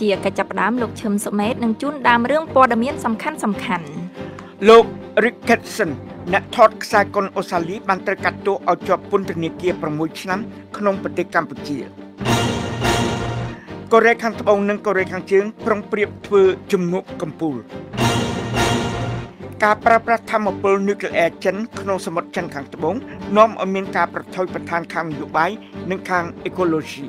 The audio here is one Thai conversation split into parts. จีกระจับดามลูกเชิมสมัยนังจุนดามเรื่องปอดเมียนสำคัญสำคัญลูกริคเกตสันนักทอดสายกลโอซาลีมันตระกัดตัวเอาจอบปุ่นตะเนียเกียประมุยชั้นขนมปฏิกรรมปุจิกอเรคังตะบองนังกอเรคังเชียงพรองเปรียบเพื่อจุ่มนุกกัมพูการประประทำอภินิกลแอร์ชั้นขนมสมุดชั้นขังตะบองน้อมอเมนการประทอยประธานคำอยู่ใบนังคางเอโคโลจี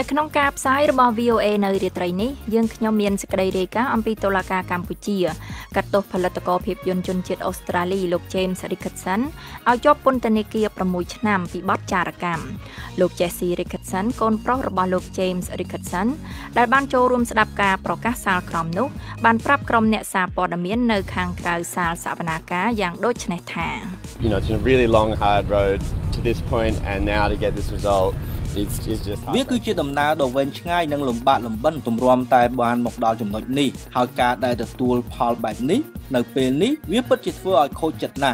ในขนมกาบซ้ายระบอบ VOA ในเดือนไตรนี้ยังขยมเมียนสกัดเดก้าอัมพีโตลากากัมพูชีกัดตบผลิตกรพิบยนจนเจ็ดออสเตรเลียลูกเจมส์ริคัตสันเอาจอบปนตะเนเกียประมุยชนามปีบับจารกรรมลูกเจสซี่ริคัตสันกนเพราะระบอบลูกเจมส์ริคัตสันได้บ้านโจรวมสลับกาประกาศสารกรอมนุกบ้านปรับกรอมเนสาปอดเมียนในคางกลางสารสาบนากาอย่างโดยชนะทาง You know it's a really long hard road to this point and now to get this resultวิคือชีดำนาโดยเว้นง่ายนั่งหลงบาดหลงบั้นตุ่มรวมตายบานหมกดาวจมหนนี้หากการได้แต่ตัวพอลแบบนี้ในเป็นนี้วิปจิตฟื้นโคจิตนะ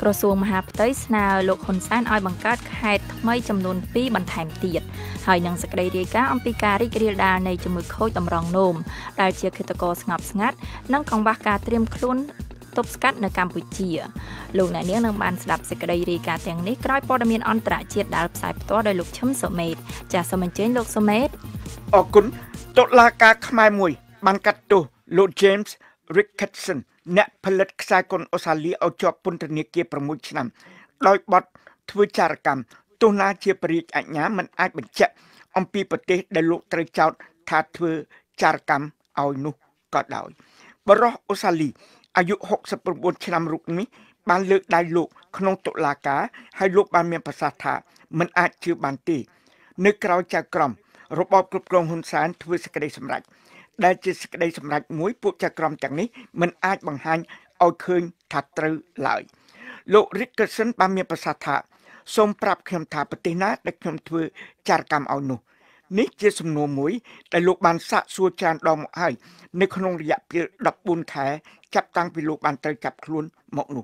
กระทรวงมหาดไทยนาโลกคนสร้างอ้อยบังการขายไม่จำนวนปีบันทายเตียดหายนังสกัดเดียก้าอัมพิการิกเรียดาในจมูกโคตำรองนมได้เชียร์คตะกอสงับสงัดนั่งกองบักการเตรียมคลุ้นตบสกัดในกัมพูชีลูกในเนื้อเนื้อบานสลับสกัดดีการแต่งนี้กลายปอดเมียนอันตรายเฉียดดาบสายตัวโดยลูกช้ำสมัยจากสมัยเจนลูกสมัยออกคุณตกลากาขมายมวยบังกัดตัวลูกเจมส์ริคเกตสันเนะผลิตสายกลโอซาลีเอาจอบปุ่นตะเนียเกียประมุชนำลอยบอดทวิจารกรรมตุนาเชียปริอัญญามันอาจเป็นเจอัมพีปฏิได้ลูกตรเจ้าทาทวิจารกรรมเอาหนุก็ได้บรอโอซาลีอายุ69ชนำรุกนี้บานเลือกได้ลูกขนมตุลากาให้ลูกบานเมียนภาษาไทยมันอาจชื่อบานตีนึกเราจะกล่อมระบบกลุ่มกลองหุ่นสารทวีสกัดสำรักได้จิตสกัดสำรักมวยพวกจะกล่อมจากนี้มันอาจบังหันเอาคืนถัดตรึไหลโลริกเกอร์สันบานเมียนภาษาไทยทรงปรับเขียมถาปฏิณาได้เขียมทวีจารกรรมเอาหนูนี่จะสมโนมวยแต่ลูกบานสะสัวจานดอมให้ในขนมระยะเปลี่ยนดับบุญแท้จับตั้งเป็นลูกบานเตยจับคลุนหมกหนุ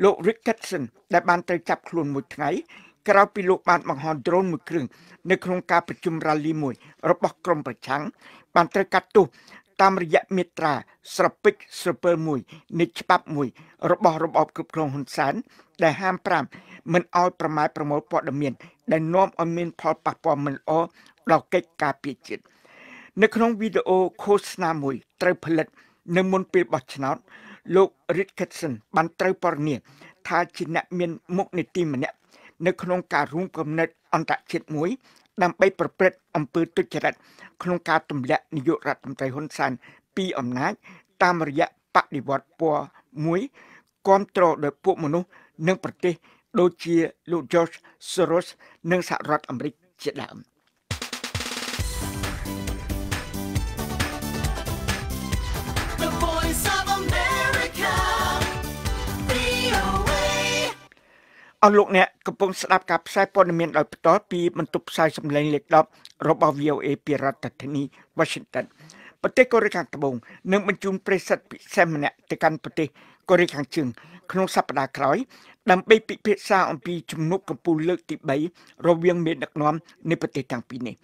โลริกเกตสันได้บานเตยจับคลุนหมดไงกล่าวเป็นลูกบานมังหอนโดรนมือครึ่งในโครงการประชุมราลีมวยระบบกรมประชังบานเตยกัดตุตามระยะเมตราสระปิกสระเปอร์มวยในฉบับมวยระบบกลุ่มโครงหุ่นสารได้ห้ามปรามมันเอาประมาทประโมทปอดเมียนได้น้อมอเมนพอปักปอมมันอ้อเราเกิดการเปลี่ยนจิตในขนมวิดีโอโฆษณามวยเตยผลิตในมณฑลบัชนาทโลริคเกตสันบันเตยปอร์เนียทาชินะเมียนมุกในตีมันเนี่ยในขนมการรุ่งกำเนิดอันตรเชิดมวยนำไปประเพณีอำเภอตุจรัตขนมการตุ่มและนิยรัตตุ่มใจฮอนซันปีอำนาจตามระยะปฏิบัติปัวมวยคอนโทรลโดยพวกมนุษย์ในประเทศโดยเชียลูจอร์จซอโรสในสหรัฐอเมริกาเจ็ดดาวเอาลูกเนี่ยกำลังสลับกับสายปนเมียนลอยต่อปีมันตุบสายสำเร็จเล็กดอกรบ VOA ปีรัตตินีวอชิงตันประเทศกอริคังตะบงหนึ่งบรรจุเปรตสัตว์พิเศษเนี่ยแต่การประเทศกอริคังจึงขนมสัปดาห์คล้อยนำไปปิเพศาอัมพีจุ่มนุกกัมพูเลิกติบใบเราเวียงเม็ดนักน้อมในประเทศต่างปีนี้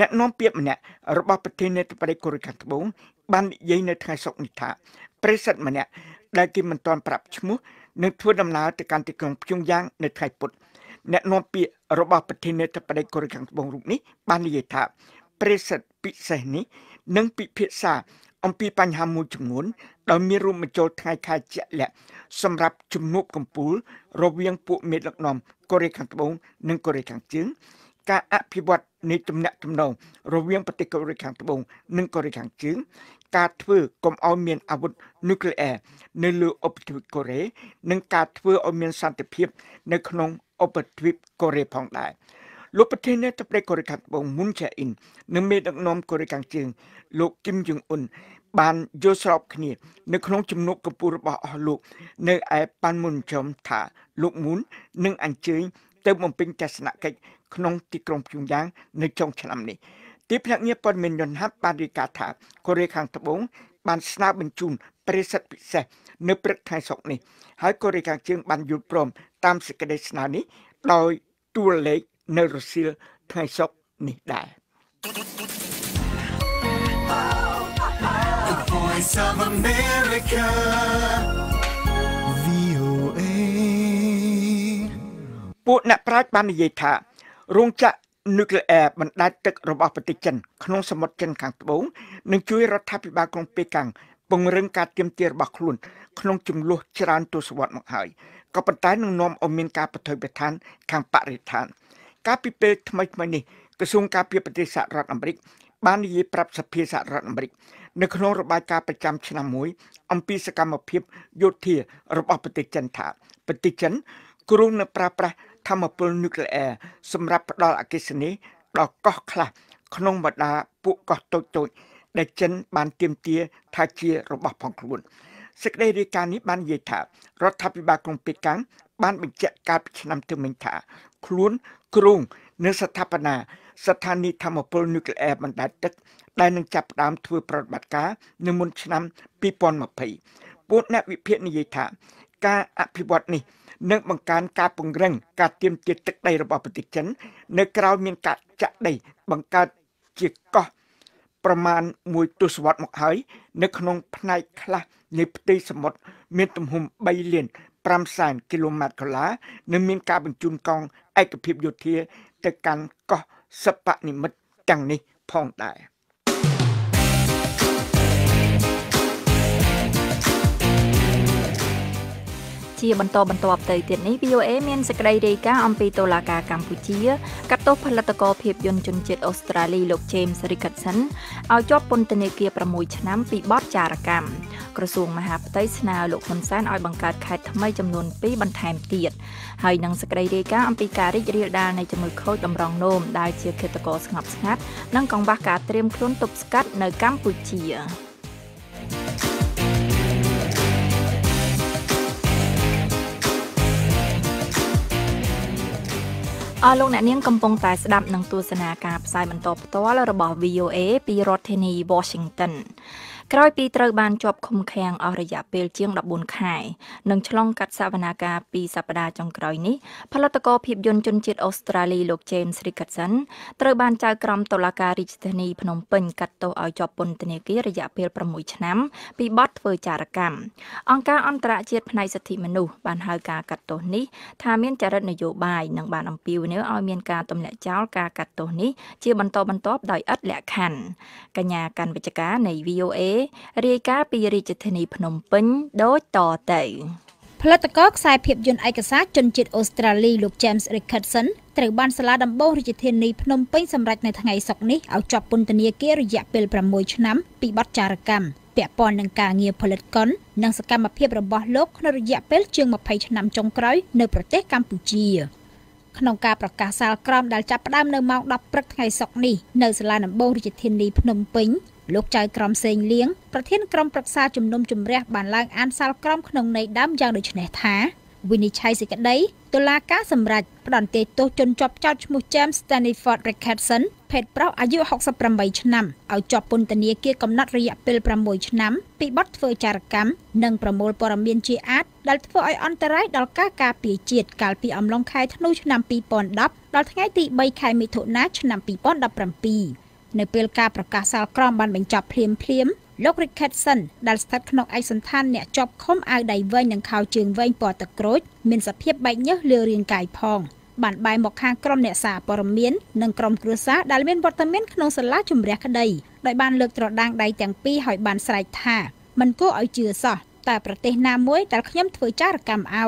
นักน้อมเปียบเนี่ยระบบประเทศในประเทศกอริคังตะบงบ้านใหญ่ในไทยสกนิธาเปรตสัตว์เนี่ยได้กินมันตอนปรับชั่วโมงนึกทั่วดำนาแต่การติดกองพิงยางในไทยปุตแนะนำเปียระบบประเทศในประเทศกอริคังตะบงรูปนี้บ้านใหญ่ท่าเปรตสัตว์พิเศษนี้นังปิเพศาอัมพีปัญหามูจงวนเรามีรูปมโจไทยคาเจแหละสำหรับจุ่มนุบกัมพูเราเวียงปุเมดลักนอมกอริคังตะบงนังกอริคังจึงการอภิวัตในตำแหน่งตำแหน่งเราเวียงปฏิกริคังตะบงนังกอริคังจึงการทื่อกรมเอาเมียนอาวุธนิวเคลียร์ในเรืออพยพเกาหลีนังการทื่อเอาเมียนสันติภาพในขนมอพยพเกาหลีพองได้ลูกประเทศในตะเปรกอริคังตะบงมุนเชอินในเมดักนอมกอริคังจึงลูกกิมจงอุนบานโยสอบขณีในขนมจุ่มนุกกปูรบอลูกในไอปันมุนจอมถาลูกมุนนังอันเชยเติมมันเป็นจัสนาเกตขนมติกรมพิงยางในจงฉลามนี้ที่พนักเงียบปอนเมนยนฮับปาริกาถากอริคังตะบงบานสนาบรรจุ ริษัทพิเศษในประเทศไทยสองนี้ให้บริการเชิงบรรยุพรมตามสิกเดชนานี้โดยตัวเลขในรัสเซียไทยสองนี้ได้ผู้นักปราชญ์บานยิธารงจะนิวเคลียร์มันได้ตึกระบบปฏิจันขนมสมดจันขังตะบงนั่งช่วยรัฐบาลกรุงเปียกังปงเรื่องการเตรียมเตียร์บักลุนขนมจุ่มลูกจรานตัวสวัสดิ์มหายก็เป็นท้ายหนึ่งนอมอเมริกาปฏิบัติการขังปฏิทานการพิเศษทำไมไม่นี่กระทรวงการพิเศษสหรัฐอเมริกบานยิปรับสภีสหรัฐอเมริกในขนมระบายการประจำชนะมวยอัมพีสกรรมพิบโยเทียระบบปฏิจันถาปฏิจันกรุงนปราประทำมาปนิวเคลียร์สำหรับดอลอากิสเนดอกก็คลาขนมบดาปุกก็โตโตได้เช่นบานเตียมเตียทาเชียระบบของกลุ่นสักได้รายการนี้บานเยถารถทับบักลงปีกังบานเป็นเจ้าการพิจารณาเทมินถาคลุ้นกรุงเนื้อสถาปนาสถานีทำมาปนิวเคลียร์บรรดาตึกได้หนึ่งจับตามทัวร์ประบัติการในมุนชนำปีปอนมาภัยปุณณวิเพียนิเยถาการอภิวัตนี้เนื่องบังการการปงเร่งการเตรียมเตียตึกในระบบปฏิจันในคราวมีการจัดได้บังการเจียก็ประมาณมวยตุสวัสดิ์หมกหายในขนมพนายคลาในปฏิสมดมีตุ่มหุ่มใบเลียนปรามสานกิโลเมตรกว่าในมีการบรรจุกองไอกระพิบโยเทียแต่การก็สปะนิมิตจังนี้พองได้ที่บรรทบรรทบเตยเตียนนี้ VOA เมียนสกายเดย์ก้าอัมพีโตลากากัมพูชีกัตโตพัลตะกอเพียบยนจนเจ็ดออสเตรเลียลูกเจมส์ริคัตสันเอาจอบปนเตเนเกียประมวยชนะปีบอสจารกรรมกระทรวงมหาดไทยสนาลูกคนแซนออยบังการขายทำไมจำนวนปีบรรทมเตียดให้นางสกายเดย์ก้าอัมพีการริเรียดาในจมูกโคดำรองโนมได้เชียร์เคตะกอสงับสงัดนั่งกองบากาเตรียมคลุ้นตบสกัดในกัมพูชีลงในนี้กำปงตายสดับนังตัวสนาการสายบรรทบตัวและระบบ VOA ปีรัฐนีวอชิงตันคล้อยปีเตอร์บานจบคมแข็งอริยาเปลเจียงดับบุญไข่หนึ่งฉลองกัดสาวนาการปีสัปดาห์จงกรอยนี้พลตกอพิบยนจนจิตออสเตรเลียลูกเจมส์ริคัตสันเตอร์บานจ่ายกรมตุลาการริชธนีพนมเปิลกัดโตเอาจบปนตเนกีระยะเปลประมุยชนะปีบอสเฟอร์จารกรรมองค์การอันตรายเจตภายสถิมนุบานเฮกากัดโตนี้ทาเมียนจารนโยบายหนึ่งบานอัมพิวเนื้อเอาเมียนการตำแหน่งเจ้ากากัดโตนี้เชื่อบรรทบบรรทบดอยอัดแหลกขันกัญญาการวิจารใน VOAเรียกาปีริจธนีพนมเปิญโดยต่อเตยพลตกอกสายเพียบยนต์เอกสารจนจิตออสเตรเลียลูกเจมส์ริคัตสันตรวจบ้านสลาดัมโบริจธนีพนมเปิญสำหรับในทางไอศกนี้เอาจับปุนตเนียเกระยะเปลประมวยชนะปีบัตจารกรรมเปียปอนนังกาเงียพลตกอนนังสกรรมเพียบระบอบโลกในระยะเปลเชิงมาภัยชนะจงกร้อยในประเทศกัมพูชีขนมกาประกาศสารกรมได้จับได้ในเมาดับประเทศไอศกนี้ในสลาดัมโบริจธนีพนมเปิญลูกใจกรมเซงเลี้ยงประเทศกรมปรักษาจุ่มนมจุ่มแรกบานล่างอันซากรมขนมในด้ามยางโดยชนะท้าวินิชัยสิกได้ตุลาการสำหรับปรนเตโตจนจบเจ้าชมูเจมส์สแตนลีย์ฟอร์ดริคัตสันเพจเปล่าอายุ68 ปีชนำเอาจอบปนตเนียเกียกำนัดระยะเปลประมวยชนำปีบอสเฟอร์จารกรรมนังประมวลปรมีนจีอาร์ดัลทว่าอันตรายดัลก้ากาปีเจียดกาลปีอมลองคายธนูชนำปีปอนดับดัลทั้งไงตีใบคายมิถุนาชนำปีปอนดับประมปีในเปลกาประกาศสารกรมบันเป็นจับเพลียมโลกริคัตสันดัลสตัดขนมไอซันทันเนี่ยจับค้อมไอใดไว้หนังข่าวเชิงไว้ปอตะกรุดมีสภาพใบเนื้อเลือเรียงกายพองบันใบหมอกข้างกรมเนี่ยสาปรมีนหนังกรมกรุษาดัลเมนบอตเมนขนมสลัดจุ่มแรกใดโดยบันเลือกตรวจดังใดแต่งปีหอยบันใส่ท่ามันก็เอาเจือซอแต่ประเทศนามวยดัลขย่ำถือจารกรรมเอา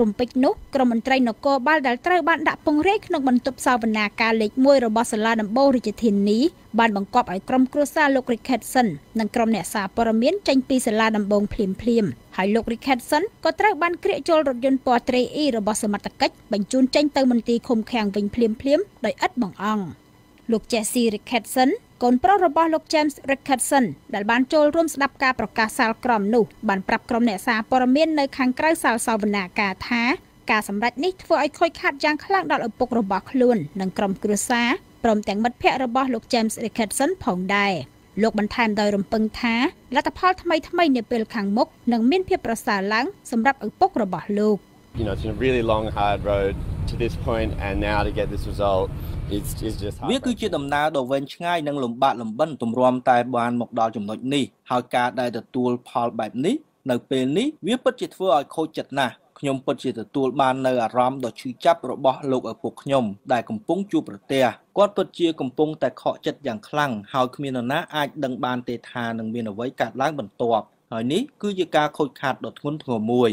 รุมปิกนุกกรมนตรีนกบาลดัลเตอร์บ้านดับปงเร่ขนมบรรทุกสาวนาการเล็กมวยรบสลาดัมโบริจทินนี้บ้านบังกอบไอกรมครัวซาโลกริคัตสันนังกรมเนสาปรเมียนจังปีสลาดัมบงเพลียมไฮโลกริคัตสันก็เตอร์บ้านเกลียโจลรถยนต์ปอเตรีรบสมัตกัจบรรจุจังเตอร์มนตรีคมแข็งวิ่งเพลียมโดยอัดบังอังลูกเจสซี่ริคัตสันก่อนปราบลูกเจมส์ริคัตสันดัลบ้านโจลร่วมสนับการประกาศสารกรมนุบันปรับกรมเนสาปรเมียนในขังใกล้สาวนาการท้าการสำรัดนี้ฝ่ายคอยคาดยางคลั่งดอลอปกรบคลุนนังกรมกรุษาปรมแต่งมัดเพะรบลูกเจมส์ริคัตสันผ่องได้ โลกบันทามโดยรวมเปิงท้าและแต่พอทำไมเนี่ยเป็นขังมกหนังเม่นเพียบประสาล้างสำหรับอุปกรณ์ระบาดโลก You know, it's a really long, hard road to this point, and now to get this result, it's just hard. วิธีคิดดำเนินโดยเว้นง่ายนั่งหลุมบาดหลุมบั้นตุ่มรวมตายบานหมกดาวจมหน่อยนี่หากการได้แต่ตัวพอแบบนี้ในเป็นนี้วิปัสสิทธิ์ว่าโคจัดนะยมปัจจิตตัวบานในอารมณ์ต่อชีจับระบอบโลกอภพยมได้กำปงจูประเตียก้อนปัจจิกำปงแต่ขอจัดอย่างคลั่งหากมีนานาอาจดังบานเตทานังเวียนเอาไว้การล้างบันตอบหอยนี้คือจะการโคตรขาดดดงุนหัวมวย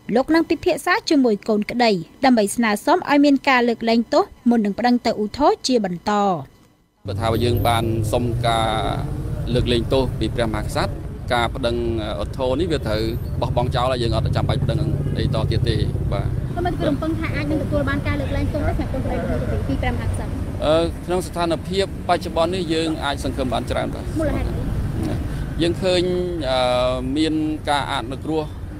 ลูกนางปิเพียซาจมวยโกนกระไดดำใบสนาซ้อมอ้อยเมียนกาเลือกแรงโตมุนหนึ่งประดังเตออุทโธเจียบันต่อประธานยังบานสมกาเลือกแรงโตปีประมาคัดกาประดังอุทโธนี่เวทีบอกบองเจ้าอะไรยังอาจจะจำไปประดังในต่อเตียเตบ่าก็มันกลุ่มปังหาอันตัวบานการเลือกแรงตรงได้แบบคนไทยคนจะเป็นปีประมาณสักน้องสถานเพียบปัจจุบันนี้ยังอาจสังคมอันตรายกันยังเคยมีการอ่านนักรัว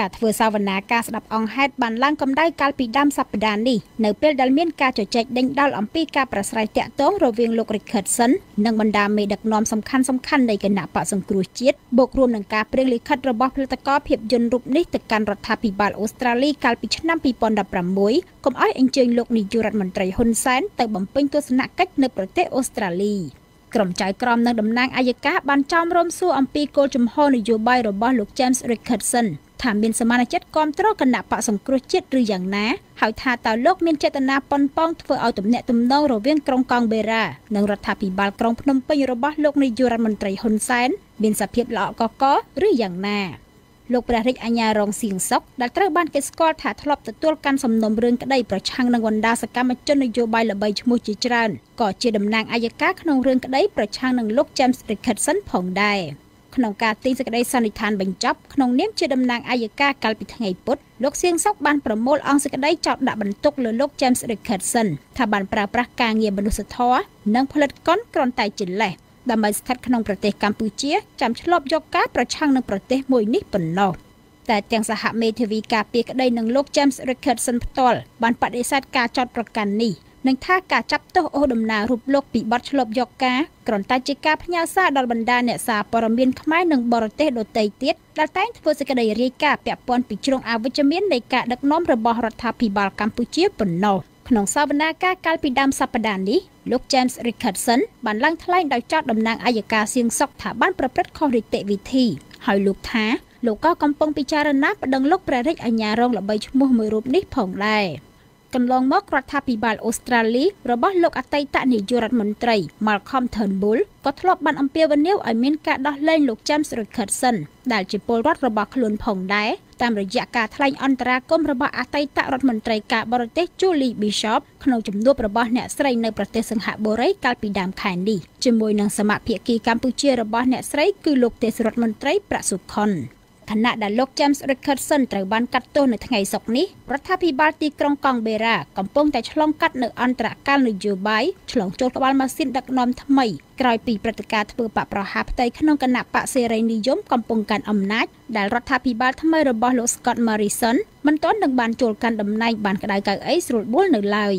กาเฟื่อสาวนาการสนับองแฮดบันล่างกำได้การปีดำสัปดาห์นี้ในเปิลดัลเมียนการจดแจกดังดาวอัมพีการประสไลแต่ต้องระเวียงโลกริคัดซ้อนหนังบรรดาเมดักนอมสำคัญในกณะปะสังกรุจิตบวกรวมหนังกาเปลี่ยนริคัดระบอบผลิตกรเพียบยนรูปนี้ตะการรัฐพิบาลออสเตรเลียการปีชนะปีปอนดับประมวยกรมอ้อยเอ็นจิงโลกนิยุรัฐมนตรีฮุนเซนเติมบัมเป็นตัวสนักกัดในประเทศออสเตรเลียกรมใจกรมนางดำนางอายกะบันจอมรมสู้อัมพีโกจุมฮอนโยบายระบอบลูกเจมส์ริคัดสันถามเป็นสมาชิกกองตรวจกันหนักปะสมกรุจิตหรืออย่างนะหากทาตาโลกมีเจตนาปนป้องเพื่อเอาตุ่มเนตตุ่มน้องโรเวียงกรงกองเบรานังรัฐพิบาลกรงพนมเปญโรบะโลกในยุรัฐมนตรีฮุนเซนเป็นสเพียบหล่อก็หรืออย่างนะโลกประเทศอัญญารองเสียงซอกดัลตระบ้านเกสกอลถาทลบตัวการสำนมเรื่องก็ได้ประชังนางวันดาสกามจนนโยบายละใบชมูจิจรันก่อเจดำนางอายกะขนมเรื่องก็ได้ประชังนางโลกเจมส์ริคัดสันผ่องได้ขนมกาตีสกัดได้สันนิษฐานบรรจับขนมเนี้ยเชื่อดำนางอายกาการปิดไงปุ๊บลูกเสียงซอกบานประโมลอังสกัดได้จับดาบรรทุกเรือลูกเจมส์ริคัดสันถ้าบานปราบปรากางเงียบรรลุสะท้อนั่งผลิตก้อนกรอนไตจินแหละดำใบสกัดขนมประเทศกัมพูชีจำฉลอบยกกาประชังนั่งประเทศมวยนิปนนอแต่เตียงสหเมทวีกาเปียกได้นั่งลูกเจมส์ริคัดสันพัตลบานปัดไอซัดกาจอดประกันนี่นังท่ากาจับโตโอดมนารูปโลกปีบัตฉลบยกกากรอนตาจิกาพญาซาดอลบันดาเนสาปรมินขมายหนึ่งบรเตโดเตติดดาแตงทเวสกเดริกาเปียปอนปิจรงอาวุจเมียนในกะดักน้อมระบอบรัฐพิบาลกัมพูชีปนนอขนมซาบนากาการปีดำสัปดาห์นี้ลูกเจมส์ริคัดสันบันลังทลายดาวจอดดำนางอายกาเสียงซอกถาบ้านประพฤติคอริเตวิธีหอยลูกท้าลูกก็กำปองปิจารณาประดังโลกประเทศอัญญารองหลับใบชมูมือรูปนี้ผ่องได้กำลังมกรัฐพิบาลออสเตรเลียระบอบโลกอัตตะนิยุรัฐมนตรีมาลคอมเทิร์นบุลก็ทลบบันอัมเปียวันเนียวอเมริกาดอลเลนลูกเจมส์ริคัดสันได้จิโปลรัฐระบอบขลุ่นผ่องได้ตามระยะการทลายอันตรากรมระบอบอัตตะรัฐมนตรีกาบรเตจูลีบิชอปขนมจำนวนระบอบเนสไรในประเทศสังหบุรีกาลปีดามแคนดี้จมวยนางสมัครเพียกีกัมพูชีระบอบเนสไรคือลูกเตสรัฐมนตรีประสุคอนขณะดัลโลกเจมส์ริคัดสันตรบันกัดตัวในทั้งไงศกนี้รัฐพิบาลตีกรองกองเบรากำปงแต่ฉลองกัดในอันตรการในยูไบฉลองโจกบาลมาสิ้นดักนอมทำไมกลายปีปฏิการเพื่อปะประหาปไตยขนมกระหนับปะเซเรนิยมกำปงการอำนาจดัลรัฐพิบาลทำไมระบอบโลสกอตมาริสันมันต้อนดังบานโจลการดำในบานกระไดกายไอสรุดบุลในลาย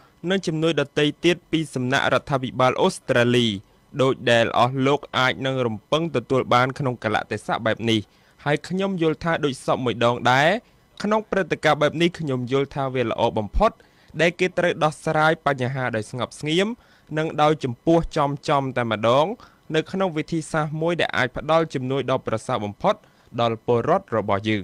និងជំនួយដទៃទៀតពីសំណាក់រដ្ឋាភិបាលអូស្ត្រាលីដោយដែលអស់លោកអាចនឹងរំពឹងទទួលបានក្នុងកលៈទេសៈបែបនេះហើយខ្ញុំយល់ថាដូចសពមួយដងដែរក្នុងព្រឹត្តិការណ៍បែបនេះខ្ញុំយល់ថាវាល្អបំផុតដែលគេត្រូវដោះស្រាយបញ្ហាដោយស្ងប់ស្ងៀមនិងដោយចំពោះចំតែម្ដងនៅក្នុងវិធីសាស្ត្រមួយដែលអាចផ្ដល់ជំនួយដល់ប្រសើរបំផុតដល់ពលរដ្ឋរបស់យើង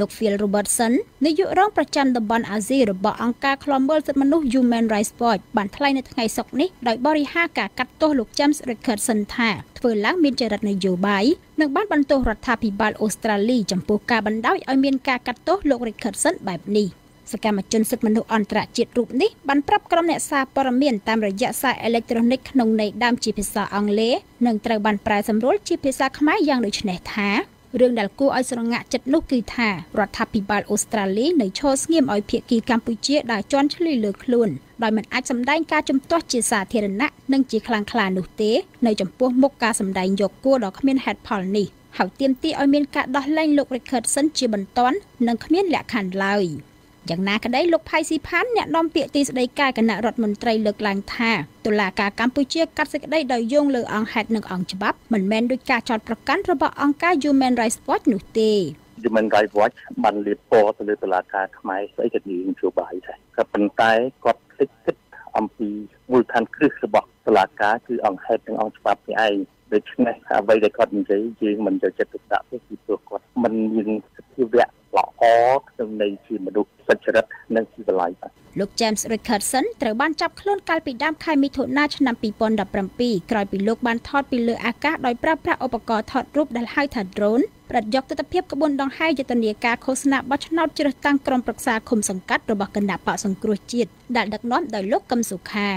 លោក Phil Robertson នាយករងប្រចាំតំបន់អាស៊ីរបស់អង្គការឃ្លាំមើលសិទ្ធិមនុស្ស Human Rights Watch បានថ្លែងនៅថ្ងៃសុក្រនេះដោយបរិហារការកាត់ទោសលោក James Richardson ថាធ្វើឡើងមានចរិតនយោបាយនិងបានបន្ទោសរដ្ឋាភិបាលអូស្ត្រាលីចំពោះការបណ្តោយឲ្យមានការកាត់ទោសលោក Richardson បែបនេះសកម្មជនសិទ្ធិមនុស្សអន្តរជាតិរូបនេះបានប្រាប់ក្រុមអ្នកសារព័ត៌មានតាមរយៈសារអេឡិចត្រូនិកក្នុងន័យដើមជាភាសាអង់គ្លេសនិងត្រូវបានប្រែសម្រួលជាភាសាខ្មែរយ៉ាងដូចនេះថារឿងដែលគួរឲ្យស្រងាក់ចិត្តនោះគឺថារដ្ឋាភិបាលអូស្ត្រាលីនៅឈរស្ងៀមឲ្យភាគីកម្ពុជាដែលជន់ឈ្លីលើខ្លួនដោយមិនអាចសម្ដែងការជំទាស់ជាសាធារណៈនិងជាខ្លាំងក្លានោះទេនៅចំពោះមុខការសម្ដែងយកគួរដល់គ្មានហេតុផលនេះហើយទាមទារឲ្យមានការដោះលែងលោក Richardson ជាបន្ទាន់និងគ្មានលក្ខខណ្ឌឡើយយ៉ាងណាក្តីលោកផៃស៊ីផានអ្នកនាំពាក្យទីស្តីការគណៈរដ្ឋមន្ត្រីលើកឡើងថាតុលាការកម្ពុជាកាត់សេចក្តីដោយយោងលើអង្គហេតុនិងអង្គច្បាប់មិនមែនដោយការចោទប្រកាន់របស់អង្គការ Human Rights Watch នោះទេ Human Rights Watch បានលើកពណ៌ទៅលើតុលាការខ្មែរស្អីគណនីនយោបាយដែរក៏ប៉ុន្តែគាត់គិតអំពីមូលដ្ឋានគ្រឹះរបស់តុលាការគឺអង្គហេតុនិងអង្គច្បាប់នេះឯងដូច្នេះអ្វីដែលគាត់និយាយយើងមិនចូលចិត្តទុកដាក់ទេពីព្រោះគាត់មិនមានសិទ្ធិវៈល្អក្នុងន័យជាមនុស្សសុចរិតនិងជាវិល័យលោក James Richardson ត្រូវបានចាប់ខ្លួនកាលពីដើមខែមិថុនាឆ្នាំ2017ក្រោយពីលោកបានថតពីលើអាកាសដោយប្រើប្រាស់ឧបករណ៍ថតរូបដែលហៅថា drone ប្រតិយកទិដ្ឋភាពក្បួនដង្ហែយុទ្ធនាការឃោសនាបោះឆ្នោតជ្រើសតាំងក្រុមប្រឹក្សាឃុំសង្កាត់របស់គណៈបក្សសង្គ្រោះជាតិដែលដឹកនាំដោយលោកកឹមសុខា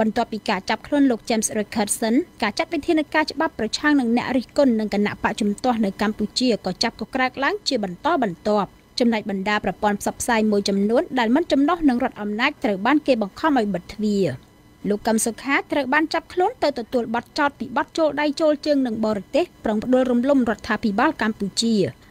បន្ទាប់ពីការចាប់ខ្លួនលោក James Richardson ការចាត់វិធានការច្បាប់ប្រឆាំងនឹងអ្នករិះគន់និងគណៈបកជំទាស់នៅកម្ពុជាក៏ចាប់កក្រើកឡើងជាបន្តបន្ទាប់ចំណែកបណ្ដាប្រព័ន្ធផ្សព្វផ្សាយមួយចំនួនដែលមិនចំណុះនឹងរដ្ឋអំណាចត្រូវបានគេបង្ខំឲ្យបិទទ្វារលោកកឹមសុខាត្រូវបានចាប់ខ្លួនទៅទទួលបទចោទពីបទចូលដៃចូលជើងនឹងបរទេសប្រងផ្ដួលរំលំរដ្ឋាភិបាលកម្ពុជា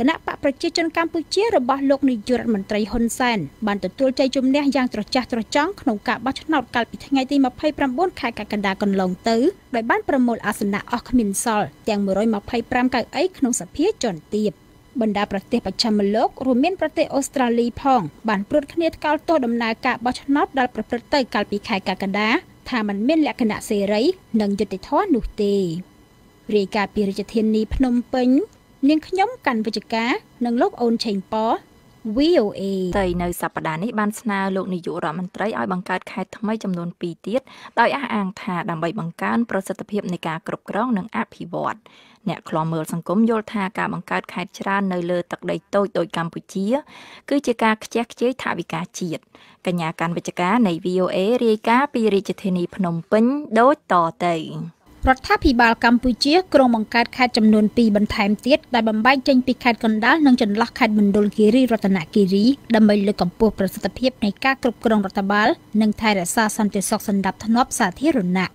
គណៈបកប្រជាជនកម្ពុជារបស់លោកនាយករដ្ឋមន្ត្រីហ៊ុនសែនបានទទួលជ័យជំនះយ៉ាងត្រចះត្រចង់ក្នុងការបោះឆ្នោតកាលពីថ្ងៃទី29ខែកក្កដាកន្លងទៅដោយបានប្រមូលអាសនៈអស់គ្មានសល់ទាំង125កៅអីក្នុងសភាជាន់ទាបបណ្ដាប្រទេសប្រចាំលោករួមមានប្រទេសអូស្ត្រាលីផងបានព្រួតគ្នាថ្កោលទោសដំណើរការបោះឆ្នោតដែលប្រព្រឹត្តទៅកាលពីខែកក្កដាថាมันមានលក្ខណៈសេរីនិងយុត្តិធម៌នោះទេរាយការណ៍ពីរាជធានីភ្នំពេញនាងខ្ញុំកាន់វិជ្ជការនិងលោកអូនឆេងប៉ VOA តែនៅសប្តាហ៍នេះបានស្នើលោកនាយករដ្ឋមន្ត្រីឲ្យបង្កើតខេត្តថ្មីចំនួន2ទៀតដោយអះអាងថាដើម្បីបង្កើនប្រសិទ្ធភាពនៃការគ្រប់គ្រងនិងអភិវឌ្ឍអ្នកខ្លំមើលសង្គមយល់ថាការបង្កើតខេត្តច្រើននៅលើទឹកដីតូចដោយកម្ពុជាគឺជាការខ្ជះខ្ជាយថវិកាជាតិកញ្ញាកាន់វិជ្ជការនៃ VOA រាយការណ៍ពីរាជធានីភ្នំពេញដូចតទៅរដ្ឋាភិបាលកម្ពុជាក្រុងបង្កើតខេត្តចំនួន2បន្ថែមទៀតដែលបំបែកចេញពីខេត្តកណ្ដាលនិងចន្លោះខេត្តមណ្ឌលគិរីរតនគិរីដើម្បីលើកកម្ពស់ប្រសិទ្ធភាពនៃការគ្រប់គ្រងរដ្ឋបាលនិងថែរក្សាសន្តិសុខសណ្ដាប់ធ្នាប់សាធារណៈ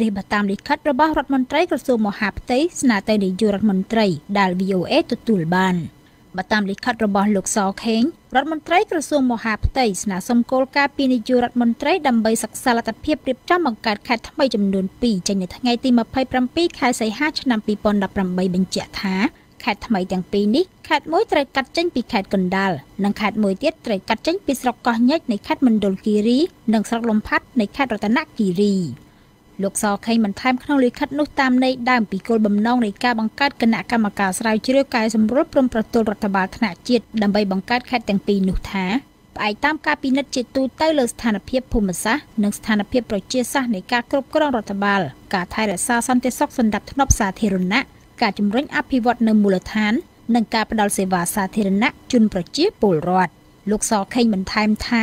នេះបើតាមលិខិតរបស់រដ្ឋមន្ត្រីក្រសួងមហាផ្ទៃស្នើទៅនាយករដ្ឋមន្ត្រីដែល VOA ទទួលបានបើតាមលិខិតរបស់លោកស.ខេងរដ្ឋមន្ត្រីក្រសួងមហាផ្ទៃស្នើសុំគោលការណ៍ពីនាយករដ្ឋមន្ត្រីដើម្បីសិក្សាលទ្ធភាពរៀបចំបង្កើតខេត្តថ្មីចំនួន2ចេញនៅថ្ងៃទី27ខែសីហាឆ្នាំ2018បញ្ជាក់ថាខេត្តថ្មីទាំងពីរនេះខេត្តមួយត្រូវកាត់ចេញពីខេត្តកណ្ដាលនិងខេត្តមួយទៀតត្រូវកាត់ចេញពីស្រុកកោះញែកនៃខេត្តមណ្ឌលគិរីនិងស្រុកលំផាត់នៃខេត្តរតនគិរីលោកស.ខេងបន្ថែមក្នុងលិខិតនោះតាមន័យដើមពីគោលបំណងនៃការបង្កើតគណៈកម្មការស្រាវជ្រាវកែសម្រួលព្រំប្រទល់រដ្ឋបាលថ្នាក់ជាតិដើម្បីបង្កើតខេត្តទាំងពីរនោះថា ไอตามการพิจารณาจิตตูเตอร์เลือกสถานเพียบภูมิศาสตร์นักสถานเพียบโปรเจสในการครบกรองรัฐบาลการไทยและซาซันเตซอกสันดับทนบสาเทรณะการจุ่มเร่งอภิวัตในมูลฐานนังการประดาลเสวาสาเทรณะจุนโปรเจสปูรอดลูกศรเข่งเหมือนไทม์ท้า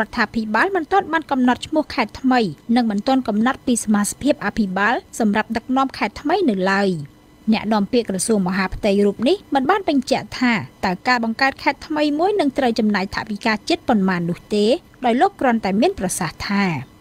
รัฐาภิบาลมันต้นมันกำหนดชั่วโมงแคดทำไมนังมันต้นกำหนดปีสมาชิกเพียบอภิบาลสำหรับดักน้อมแคดทำไมหนึ่งลายแนะนำเพื่อกระทรวงมหาดไทยรูปนี้มันบ้านเป็นเจ้าท่าแต่การบังการแคดทำไมม้วยนังเตยจำนายถาพิการเจ็ดปนมานุเตโดยโลกกรอนแต่เม้นประสาทา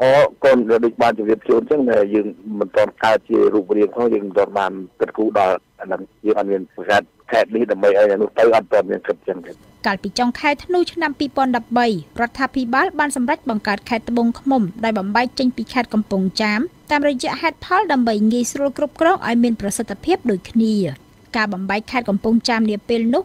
อ๋อก่อนเราดึกมาจะเรียบเชียวจังเลยยิงมันตอนการเจรูปเรียนเขายิงตอนมันเกิดกู้ดออันนั้นยิงอันเป็นการแคดนี้ทำไมไอ้หนูเตยอันตอนยังเกิดจังกันการปีจองแคดธนูชนะปีปอนดับใบรัฐาภิบาลบ้านสำรัดบังการแคดตะบงขมมได้บำใบเจงปีแคดกำปงจามตามระยะแคดพัลดับใบเงยสโลกรุบกรองไอเมนประสิทธิเพียบโดยคณีการบำใบแคดกำปงจามเนี่ยเป็นนุก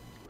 โ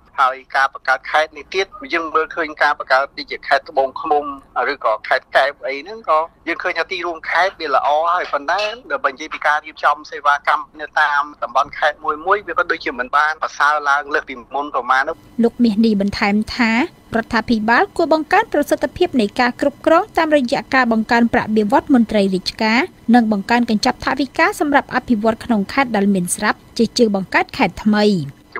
หาอีกาประกาศแคดในทิศยังเมื่อเคยการประกาศดิจิแคดตะบงขมุมหรือก่อแคดแกไอ้นั่นก็ยังเคยจะตีรวมแคดเป็นละอ้อให้คนนั้นเดี๋ยวบรรยายปีการยิบจอมเสวากรรมเนี่ยตามตำบลแคดมวยมวยเดี๋ยวก็โดยเขียนเหมือนบ้านภาษาลางเลือกปิมมนประมาณนั้นลูกเมียดีบรรทายท้ารัฐาภิบาลกลัวบังการประสิทธิภาพในการครบกรองตามระยะการบังการประเบียวัดมนตรีริชกาหนึ่งบังการกันจับทาวิกาสำหรับอภิวัตขนมคาดดันเมนซับจะเจอบังการแคดทำไมจุ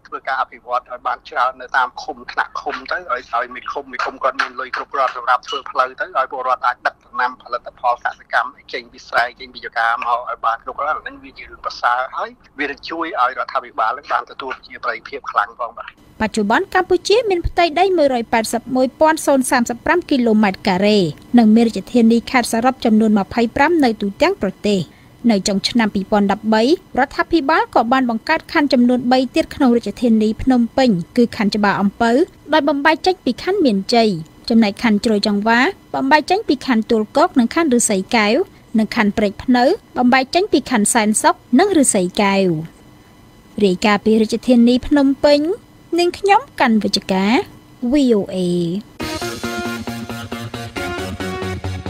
ตัวการอภิวัตบางชาวในตามคุมขณะคุมตั้งเอามีคุมก่อนมีเลยกรุบกรอบรับเพื่อพลังตั้งเอาบริวารดักนำพลังแต่พอศาสตร์กรรมเก่งวิสัยเก่งวิจารณ์เอาบางกรุบกรอบนั้นวิจิตรภาษาให้วิธีช่วยเอาเราทำวิกาและบางตัวที่ไปเพียบคลังกองปัจจุบันกัมพูชีมีพื้นที่ได้180,130 กิโลเมตรการหนึ่งเมริจะเทนดีแคดสำหรับจำนวนมาภัยปรำในตูเตียงประเทศในจงชนะปีปอนดับใบรัฐพิบาลก่อบ้านบังการคันจำนวนใบเตี้ยขนมริจะเทนดีพนมเป่งคือคันจบาอมเปิ้ลโดยบำใบแจ้งปีคันเมียนใจจำหน่ายคันโจยจังหวะบำใบแจ้งปีคันตัวก๊อกหนึ่งคันหรือใส่แก้วหนึ่งคันเปรย์พเนอบำใบแจ้งปีคันแซนซอกนั่งหรือใส่แก้วเรียกาปีริจะเทนดีพนมเป่งนิ่งขย้อมกันวิจกา VOAเอาลูกนักเลี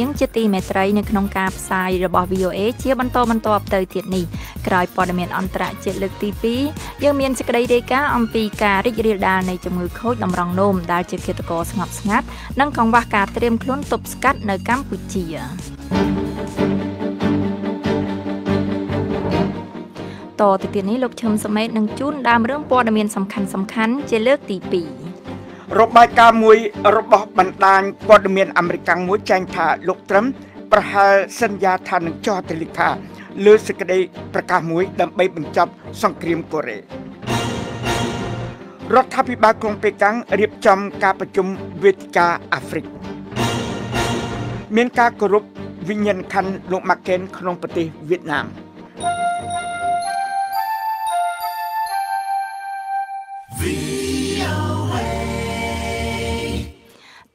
้ยงจะตีเมตรัยในขนมกาบทรายระบอบ VOA เชี่ยวบรรโตเตยเทียนนี่กลายปอดเมียนอันตรายเจ็ดเลือกตีปียังเมียนสกไดเดก้าอัมปีการิจเรียดาในจมูกโคดำรองนมดาวเจ็ดเกตโกสงับสงัดนั่งของวากาเตรียมคลุ้นตบสกัดในกัมพูชีต่อติดตีนี้ลูกชมสมัยนังจุนดามเรื่องปอดเมียนสำคัญเจ็ดเลือกตีปีรบายการมวยรบบันดาลปอดเมียนอเมริกันมวยแจงผ่าลูกตรัมประหารสัญญาทานจอเตลิกาเลือสกได้ประกาศมวยดำไปบรรจับสงครามเกาหลีรัฐบาลกรุงเปกังเรียบจำการประชุมเวทีกาแอฟริกเมียนกากรุบวิญญาณคันลงมาเกนขนมปฏิเวียดนาม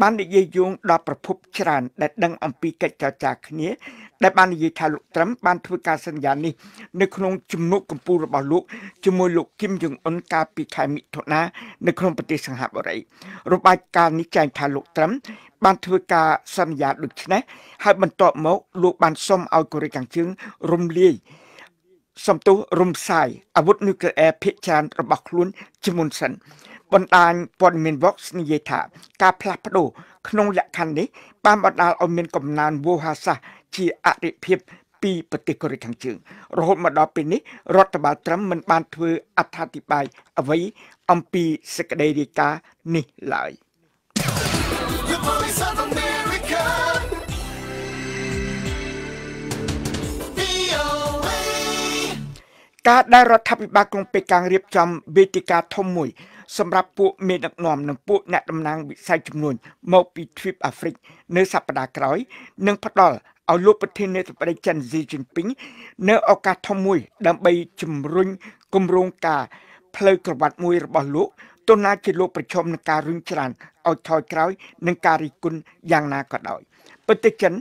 บ้านในเยยุงดาประพบชรานได้ดังอัมพีกัจจาจากนี้ได้บ้านในเยทาลุตรัมบ้านทุกการสัญญานี้ในขนมจุ่มนกกัมปูระบอบลูกจุ่มลูกจิมจุงอุนกาปีไทยมิถุนาในขนมปฏิสังหาบอะไรรบายการนิจัยทาลุตรัมบ้านทุกการสัญญาดึกนะให้บรรโตเมาลูกบ้านส้มเอากริกังจึงรมเลียสมตุรมไซอาวุธนิวเคลียร์เพชานระบอบลุ้นจิมุนสันบรรดาปอนเมนบ็อกซ์นิยธาการพลัดพดูขนมหลักคันนี้ปามบรรดาเอาเมนกำนานวัวฮาซาชีอาริเพียบปีปฏิกริยทางจึงรหดมาดอปีนี้รัฐบาลทรัมป์มันบานเธออธิบายเอาไว้อัมพีสกเดริกานี่เลยการได้รัฐบิบากรงไปกลางเรียบจำเวทีการทอมมวยสำหรับผู้เมนักนอมหนึ่งผู้นักดำนางวิสัยจำนวนเมาปีทริปแอฟริกเนื้อสัปดาห์กร้อยหนึ่งพัดดอลเอาลูกประเทศเนเธอร์แลนด์จันซีจินปิงเนื้อโอกาสทอมมวยดำไปจมรุ่งกลมรงกาเพลกระวัดมวยระบอลุต้นนาจิโลประชมในการรุ่งจรันเอาทอยกร้อยหนึ่งการิกุลอย่างนากระดอยปฏิจัน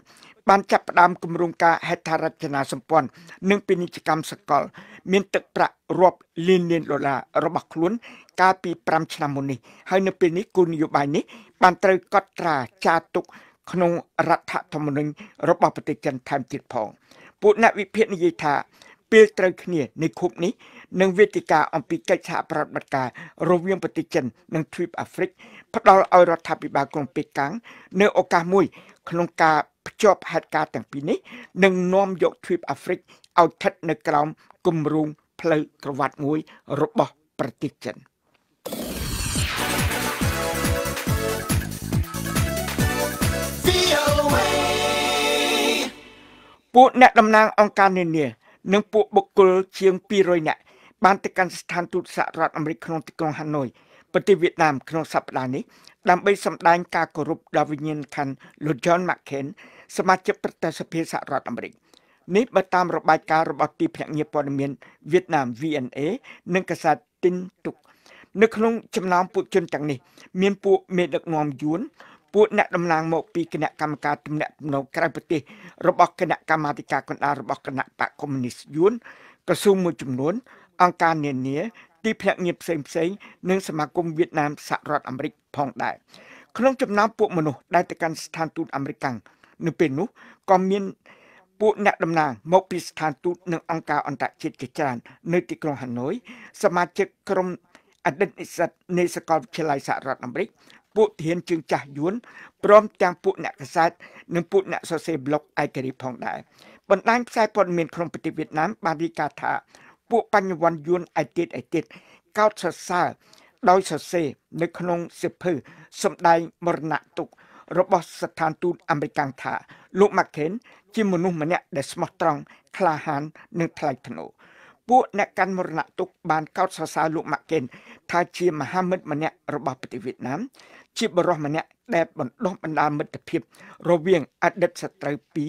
บ้านจับดามกำรุงกาเฮธารัชนาสมปอนหนึ่งปีนิจกรรมสกอลมีตึกประรวบลินเลียนโลลาระบักลุ้นกาปีปรามชนามุนีให้หนึ่งปีนี้กุนยุบายนี้บ้านเตยกัตราจาตุกขนงรัฐธรรมนูญระบบปฏิจันทร์ไทม์จิตพองปุณณวิเพนิยธาเปียเตยขณีในคุบนี้หนึ่งเวทีกาอัมพีกัจฉาปรบัติการรวมยังปฏิจันทร์หนึ่งทวีปแอฟริกพระดาวเอารัฐบิบากรงปีกังเนื้อโอกาสมุยขนงกาจบเหตุการณ์ต่างปีนี้หนึ่งน้อมยกทริปแอฟริกเอาทัดในกล่อมกุมรุงเพลกระวัดมวยรบปฏิจันผู้นักดำนางองค์การเนียหนึ่งผู้บุคคลเชียงปีรอยเนี่ยบ้านติการสถานทูตสหรัฐอเมริกาที่กรุงฮานอยปฏิเวียดนามขนมสัปดาห์นี้ดำไปสัมดานการกรุบดาวิญญาณคันลุดย้อนมาเข็นสมาชิกประเทศสหรัฐอเมริกานี้มาตามระบายการระบอบตีแผงเงียบปอนเมียนเวียดนาม VNA หนึ่งกษัตริย์ตินตุกนึกลงจำนำปุจจนจังนี้เมียนปุเมดักนอมยุนปุณะดำนางโมปีคณะกรรมการตำแหน่งนกระปฏิระบอบคณะกรรมการคณะระบอบคณะปะคอมมิวนิสต์ยุนกระทรวงมวลจำนวนองค์การเนียนเนี้ยที่แผงเงียบเซ็งๆหนึ่งสมาคมเวียดนามสหรัฐอเมริกาพองได้ขนมจำนำปุมโนได้แต่การสถานทูตอเมริกันหนึ่งเป็นนุก็มีปุณะดำนางมกพิสถานทูตหนึ่งองค์การอันตรายจิตจารในติกรงฮานอยสมาชิกกรมอดีตอิสระในสกอตเชลัยสหรัฐอเมริกปุเทียนจึงจ่ายุนพร้อมจางปุณะกษัตริย์หนึ่งปุณะโซเซบล็อกไอเกริพองได้บนด้านซ้ายปนเมียนครองปฏิเวียดนามบาริกาธาปุปัญญวันยุนไอติดก้าวสัสซาโดยโซเซในขนมเสือผือสมได้มรณะตุกระบบสถานทูตอเมริกันถาลูกมาเข็นจิมนุษย์มันเนี่ยได้สมตรองคลาหันหนึ่งพลายธนูผู้นักการมรณะตุกบานเก้าสาสาลูกมาเข็นทาชีมหามิตรมันเนี่ยระบบปฏิวิทย์น้ำจิบรอมันเนี่ยได้บรรลุบรรดามิตรเพียบระเวียงอดีตสตรีปี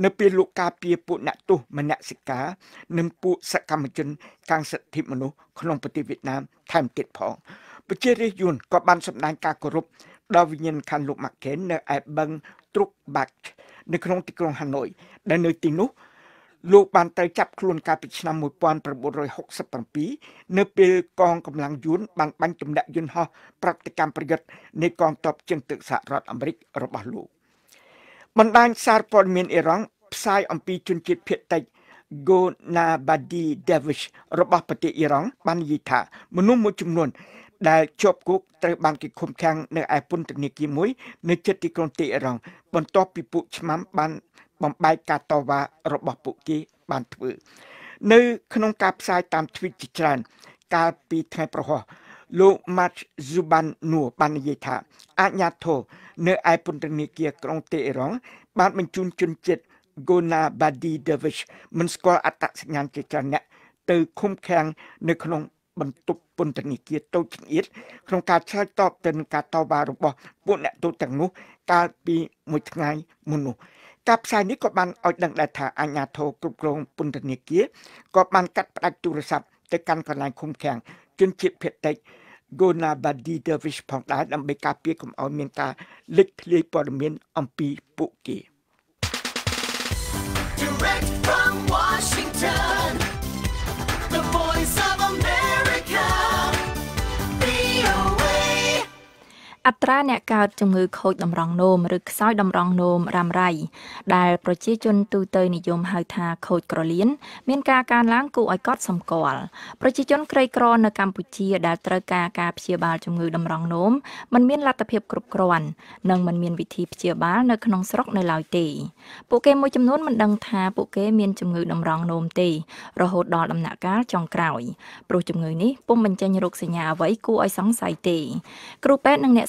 ในปีลูกกาเปียปุณตุมันเนี่ยสิกาหนึ่งปุสกรรมจนกลางสถิมนุษย์ขนมปฏิวิทย์น้ำไทม์ติดพองปเจริยุนก็บานสมดังการกรุบดาวิญญาณคันลูกมาเข็นในแอบบังตรุกบักในขนมติกรงฮานอยในเนตินุลูกบานเตยจับคลุนการพิชนามวยปอนประบุรอย68 ปีในเปลกองกำลังยุนบานปันจมดะยุนฮอปฏิกรรมประโยชน์ในกองตอบจึงตึกสหรัฐอเมริการบาลูบรรดาซาร์ปอนเมียนเอรังไซอัมปีจุนจิตเพียไตโกนาบาดีเดวิชรบปฏิเอรังบันยิธามนุษย์มวลจำนวนได้จบกุกเตยบางกิจคมแข็งในไอปุ่นตะนิกิมุยในเจติกรติรองบนต่อปิปุชมัมบันบอมไบกาตวาระบบปุกีบันทือในขนมกาบสายตามทวิจิตรันกาปีไทยประหอโลมัชซูบันนัวบันยิธาอาญาโทในไอปุ่นตะนิกิกรติรองบานบรรจุนจุนเจต Gunabadi Dervish มันสกออัตสัญญาณกิจเนี่ยตือคุ้มแข็งในขนมบรรทุกปนตนิเกียโตจิงอิดโครงการใช้ตอบเป็นการตอบารุบบุญเนี่ยตัวต่างนู้การปีมุดไงมุนุกับสายนี้ก็มันเอาดังแต่ถ้าอัญญาโทกรุบกรงปนตนิเกียก็มันกัดประตูศัพท์แต่การกำลังคุ้มแข็งจนจิตเผ็ดใจGunabadi Dervish ผ่องได้นำไปการเปียกของเอาเมียนตาเล็กเลี้ยปอดเมียนอัมพีปุกีDirect from Washington, the Voice of America, VOA. อัตราเนี่ยการจมือโคดดำรองโนมหรือซ้อยดำรองโนมรำไรได้ประชาชนตูเตยนิยมหาทาโคดกรเลียนเมียนการล้างกูไอคอดสมกอลประชาชนใครกรอนในกัมพูชีได้ตระการเชียบาลจมือดำรองโนมมันเมียนลัตเพียบกรุบกรอนนั่งมันเมียนวิธีเชียบาลในขนมสระในลาวตีปุกเกมวยจำนวนมันดังทาปุกเกเมียนจมือดำรองโนมตีระหดดอดำหนักการจองกล่าวโปรจมือนี้ปุ่มบรรจัยรุกสัญญาไว้กูไอสองสายตีกรุเป้นั่งเนี่ย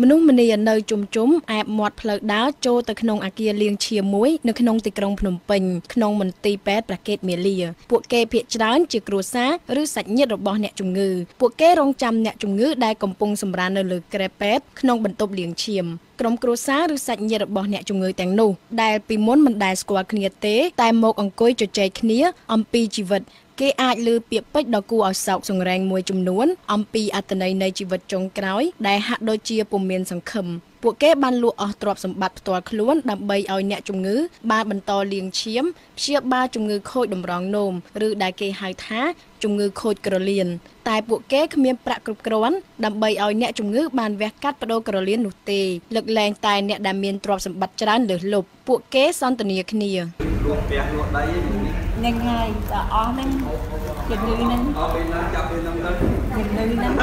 มนุษย์มันยันเลยจุ่มแอบหมดเพลิดดาวโจตะขนงอาเกียเลียงเชียมุ้ยในขนงติกรงพนมปิงขนงมันตีแปดประเกตเมลีพวกเกเพียร้านจีกรัวซาหรือสัตว์เนื้อรบบอเนี่ยจุ่มงือพวกเกรองจำเนี่ยจุ่มงือได้กำปงสำราญในเลยแกรแปดขนงบรรทบเลียงเชียมกรมกรัวซาหรือสัตว์เนื้อรบบอเนี่ยจุ่มงือแตงนูได้ปีม้วนมันได้สกวาเคียเต้แต่หมกองกุยจุดใจเคียอัมปีจีวัดเกอาลือเปียบเปิดดอกกูเอาสาวส่งแรงมวยจุ่มนวลอัมปีอัตนัยในชีวิตจงกร้อยได้หัดโดยเชียปุ่มเมียนสังคมพวกแกบันลูออกตรวจสมบัติตัวคล้วนดับใบเอาเนี่ยจุงงื้อบ้านบรรทอเลียงเชียมเชียบบ้าจุงงื้อโคดดมรองนมหรือได้เกหายท้าจุงงื้อโคดกระเลียนตายพวกแกขมีนประกรุบกรวนดับใบเอาเนี่ยจุงงื้อบ้านแวกัดประโดกระเลียนหนุเตเลิกแรงตายเนี่ยดามเมียนตรวจสมบัติจานเหลือหลบพวกแกซอนตเนียคเนียยังไงจะอ้อนั่งเก็บเลยนั่งเก็บเลยนั่ง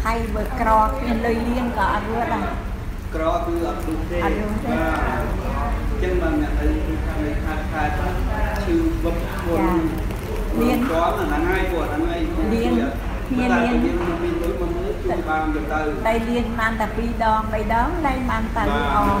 ใครเบิกกรอเก็บเลยเลี้ยงก็อร่อยกรอคืออร่อยเช่นมันเนี่ยไอ้ชื่อวัตถุเลี้ยงกรอมันง่ายกว่าง่ายเลี้ยงได้เลี้ยงมันแต่ปีดองไปดองได้มันแต่ลูกออก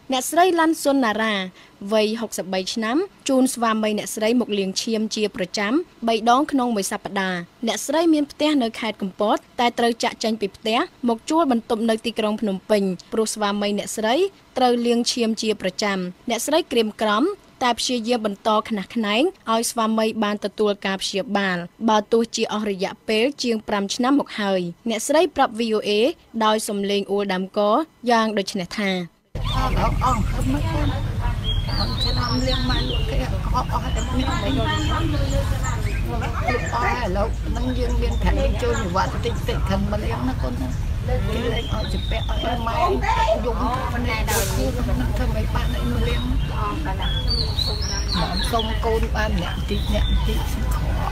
เนสไลลันซนนาราวัย60 ปีน้ำจูนสวามใบเนสไลหมกเลียงเชียมเจียประจำใบดองขนมใบสัปดาเนสไลเมียนเตะเนคาดกัมปอตแต่เตอจะจันปิเตะหมกจั่วบรรทมเนตีกรองพนมปิงปรุสวามใบเนสไลเตอเลียงเชียมเจียประจำเนสไลเกรียมกล้อมแต่เชียเยียบรรทอขนาดขนาดเอาสวามใบบานตะตัวกาเชียบานบาตัวเจียอริยะเปลเจียงปรำชนะหมกเฮยเนสไลปรับ VOA ดอยสมเลงอูดามโกยางโดยชนะทาอ๋อไม่ใช่ฉันทำเรื่องมันแค่อ๋อแต่ไม่ได้โดนอ๋อแล้วนั่งเรียนแข่งจนว่าติดขันมาเลี้ยงนะคนนั้นอ๋อจะไปอ๋อไม่ยุ่งมันได้ดาวคู่นั่งทำไมบ้านไอ้มาเลี้ยงอ๋อกันละทรงโกนบ้านเนี่ยติดขอ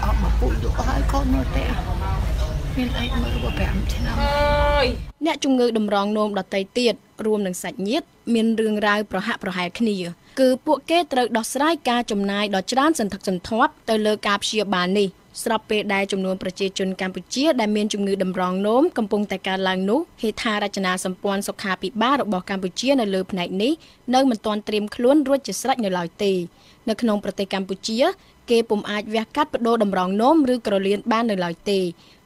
อ๋อมาพูดอยู่ให้คนโนเต้ไอ้เมื่อว่าแบบเช่นนั้นเนี่ยจุงเงยดมรองโนมดอตไตเตียดรวมหนังสัตว์ยิดเมียนเรืองรายประหารคณีคือพวกแกตระดอสไลกาจมนายดอจร้านสันทักสันทวับเตลกาเชียบานนี่สระเปได้จำนวนประชาชนกัมพูชีได้เมียนจุงเงยดมรองโนมกำปงแต่การลางนุเฮธาราชนาสัมปวนสกาปิบ้าดอกบอกกัมพูชีในเลือพนัยนี้เนื่องมันตอนเตรียมคล้วนรวดจะสระในลอยตีในขนมประเทศกัมพูชีเกปุ่มอาจแวกกัดปโดดมรองโนมหรือกระเลียนบ้านในลอยตี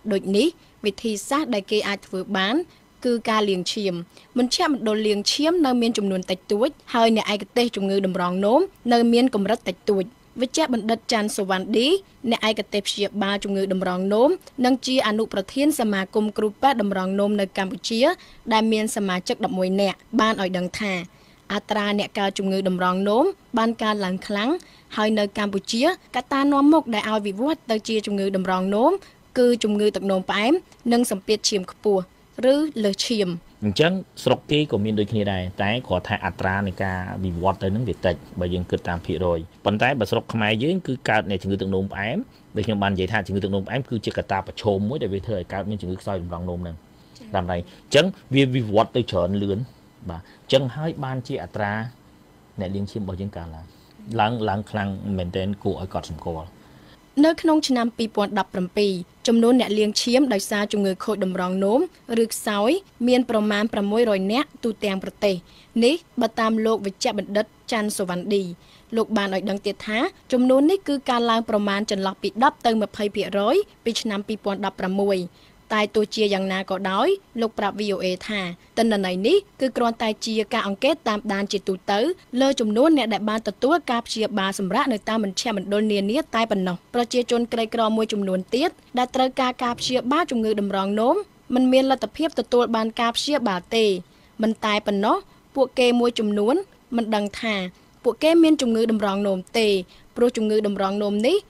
โดยนี้วิธีสร้างได้เกอาจฝืนบ้านคือการเลี้ยงเชียมมันเชื่อมันโดนเลี้ยงเชียมในเมียนจำนวนตัดตัวเฮยเนี่ยไอกเตจุงเงยดมรองโน้มในเมียนกำรัดตัดตัววิจัยบันดัดจันสวรรค์ดีเนี่ยไอกเตเชียบาจุงเงยดมรองโน้มนังจีอนุประเทศสมาคมกรุ๊ปแปดดมรองโน้มในกัมพูชีได้เมียนสมาชิกดับมวยเนี่ยบ้านอ่อยดังแทอ อัตราเนี่ยการจุงเงินดำรองโน้มบานการหลังครั้งไฮเนอร์กัมพูชีกาตาโนมกได้เอาวิวัฒน์เตอร์เจียจุงเงินดำรองโน้มคือจุงเงินตักโน้มไปนั่งสัมเปียเฉียมขปัวหรือเลเฉียมจังสกที่ก็มีโดยที่ใดแต่ขอทายอัตราในการวิวัฒน์เตอร์นั้นเด็ดเตะใบยังเกิดตามผิดโดยปัจจัยบัตรสกขมายยืนคือการในจุงเงินตักโน้มไปโดยเฉพาะบานใหญ่ท่าจุงเงินตักโน้มไปคือเจกตาประชมมวยได้ไปเถิดการมีจุงเงินซอยดำรองโน้มนั้นตามไรจังวิวัฒน์เตอร์เฉินเลือนบ่าจังให้บ้านที่อัตราเนี่ยเลี้ยงชิมบริการละหลังคลังเหม็นเต้นกูไอ้กอดสมกอลเนื้อขนมชนามปีปอนดับปรำปีจำนวนเนี่ยเลี้ยงชิมโดยซาจุงเงยโคดมรองโน้มหรือสายเมียนประมาณประมวยรอยเนะตูเตียงประเตนี้บัตตามโลกวิจัยบันดัดจันสวรรค์ดีโลกบานอ่อยดังเตียท้าจำนวนนี่คือการล้างประมาณจนหลักปิดดับเติมแบบไพ่เปียร้อยปีชนามปีปอนดับประมวยตายตัวเจียอย่างนาก็ด้อยลกปรับ VOA ท่าแต่ในไหนนี้คือกรอนตายเจียการอังเกตตามดานจิตตุเตอเลื่อจมนุ่นเนี่ยได้บานตัดตัวกาบเจียบาสำระในตามันแช่มันโดนเนียนเนี้ยตายปนนองประเจียจนไกลกรอมวยจมนุ่นเตี้ยได้ตระกากาบเชียบ้าจงเงยดำรองโน้มมันเมียนละตะเพียบตัดตัวบานกาบเชียบาเตมันตายปนนองพวกเกมวยจมนุ่นมันดังท่าพวกเกเมียนจงเงยดำรองโน้มเตโปรจงเงยดำรองโน้มนี้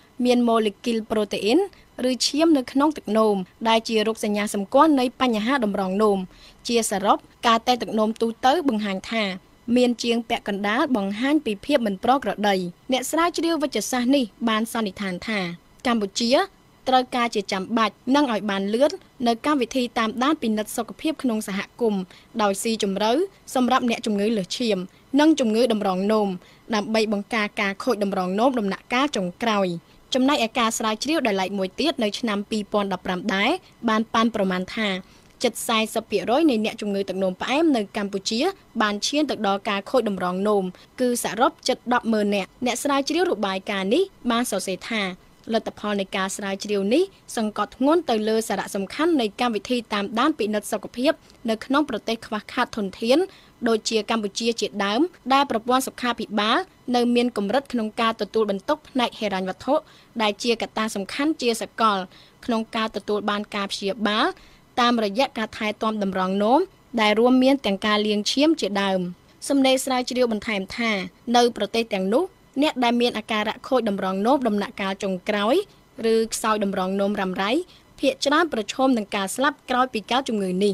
มียนโมเลกุลโปรตีนหรือเชี่ยมในขนมตึกนมได้เจียรกสัญญาสำคัญในปัญหาดำรองนมเจียสรับการแต่ตึกนมตูเตอร์บังหันท่าเมียนเจียงแปะกันดาบังหันปีเพียบเหมือนปลอกระไดเนสราจิเรียววัจสานี่บานสันนิทานท่ากัมพูชีตระกาเจียจำบัดนั่งอ่อยบานเลือดในการวิธีตามด้านปีนัดสกเพียบขนมสหกลุ่มดอยซีจุ่มรื้อสำหรับเนจุ่มเงยเหลือเชี่ยมนั่งจุ่มเงยดำรองนมนำใบบังกากาโคดดำรองนมดำหนักกาจงไกรจำนายอากาศรายเชี่ยวได้ไหลมวยเตี้ยในชนามปีปอนดับรำได้บานปันประมาณท่าจัดทรายสเปียร้อยในเนจงเงยตักนมไปเอ็มในกัมพูชีบานเชียนตักดอกาโคดดำรองนมคือสารบจัดดับเมินเนสรายเชี่ยวรูปใบการนี้บานสอเสธาและแต่พอในการสลายเชี่ยวนี้สังกัดงอนเตยเลอสาระสำคัญในการวิธีตามด้านปีนัดสกปรกในขนมประเทศขวักขาดทนเทียนโดยเชียกัมพูชีเจียดามได้ประวัติสุขาภิบาลในเมียนกรมรัฐขนมกาตะตูบรรทุกในเฮรันวัตถุได้เชียกตาสำคัญเชียสกอลขนมกาตะตูบานกาเชียบาลตามระยะการทายตอมดำรองโน้มได้รวมเมียนแต่งการเลี้ยงเชี่ยมเจียดามสมเด็จสลายเชี่ยวบรรทายท่าในประเทศแต่งนุเนตได้เมียนอาการะโคดดำรองโนบดำหนักกาจงกร้อยหรือซอยดำรองโนมรำไรเพียชนะประชมดังการสลับกร้อยปีเก้าจุงเงินนี่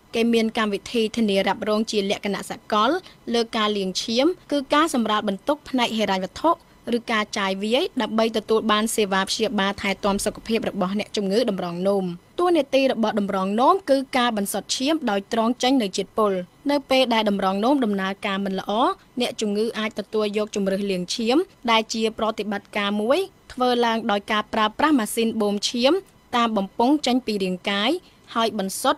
เกมเมียนการวิธีเทเนรับรองจีเลกนาสกอลเลือกการเลี้ยงเชียมคือการสำราญบรรทุกภายในเฮรันวัตถุหรือการจ่ายเวียดับใบตะตูบานเสวาเชียบาทายตอมสกปรกระบอบเนี่ยจงเงื้อดำรองนมตัวเนตีระบอบดำรองนมคือการบรรสดเชียมโดยตรองจังในจิตปลในเปได้ดำรองนมดำนาการมันละอ้อเนี่ยจงเงื้ออาจตะตัวยกจมเรือเลี้ยงเชียมได้เจียปฏิบัติการมวยเทวลางโดยการปราบปรามาสินบ่มเชียมตามบ่มป้องจังปีเรียงกายหอยบรรสด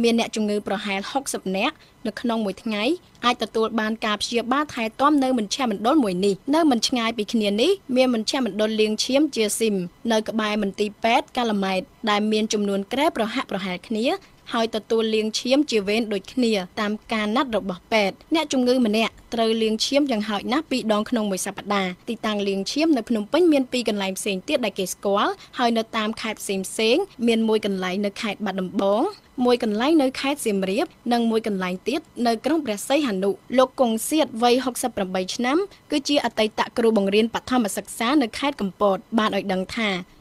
เมียนเนะจงเงือประหาร60เนะในขนมหมดไงอาจตะตัวบานกาบเชียบ้าไทยต้อมเนยมันแช่มันโดนมวยนี่เนยมันชงายปีเขียนนี้เมียมันแช่มันโดนเลี้ยงเชียมเจียซิมเนยกระบายมันตีแปดกาลไมได้เมียนจำนวนแกรประหะประหารเขีย ให้ตัดตัวเลี้ยงเชี่ยมจีเวนโดยเนียตามการนัดระบบแปดเนี่ยจุงเงยมันเนี่ยเตยเลี้ยงเชี่ยมอย่างหอยนับปีดองขนมมวยสัปดาห์ติดตังเลี้ยงเชี่ยมในพนมเป้งเมียนปีกันหลายเสียงเตี้ยได้เกศก้าวให้เนื้อตามขาดเสียงเสียงเมียนมวยกันหลายเนื้อขาดบัดดมบ้องมวยกันไล่เนื้อขาดเสียมเรียบนั่งมวยกันหลายเตี้ยเนื้อกระงประไซหันดุโลกงเสียดไวหกสัปดาห์น้ำก็จีอัตตะกรูบังเรียนปัทธรรมศึกษาเนื้อขาดกำปอดบานอ่อยดังท่า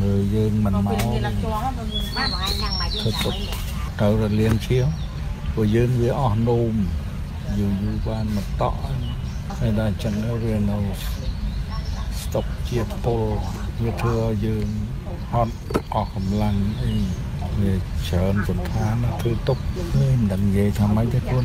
người dân mình máu thực tục trở ra liên chiếu của dân với on đùm dù dù quan mà tỏ hay là chẳng ở riêng đâu tộc chia tô với thưa dân hot ở cầm lăng về chợ tuần tháng thứ tốc nên đành về thằng máy cái con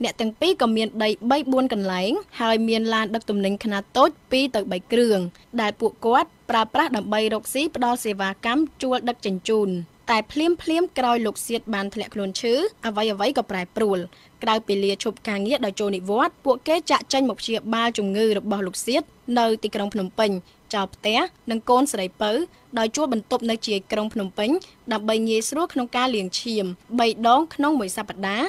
เนแต่งปีก็เมียนใดใบบุญกันไหลหายเมียนลานดักตุ่มหนึ่งขนาดโต๊ดปีต่อใบเกลืองได้ปุกกวดปราประดับใบรกซีปดอเสวากรรมจวดดักจันจูนแต่เพลี้ยมกรอยหลกเสียดบานทะเลโคลนชื้อเอาไว้กับปลายปลุลกลายไปเลียชบกางเงียดดอยโจนิวอดพวกแกจะจันหมกเชียบ้าจุงงือรบบอหลกเสียดเนยตีกรองพนมเปิงจอบเตะนังโกนใส่เป๋อดอยจวดบรรทบเนยเชียกรองพนมเปิงดับใบเงียสรวกขนมกาเลียงเชียมใบดองขนมหมวยสัปดาห์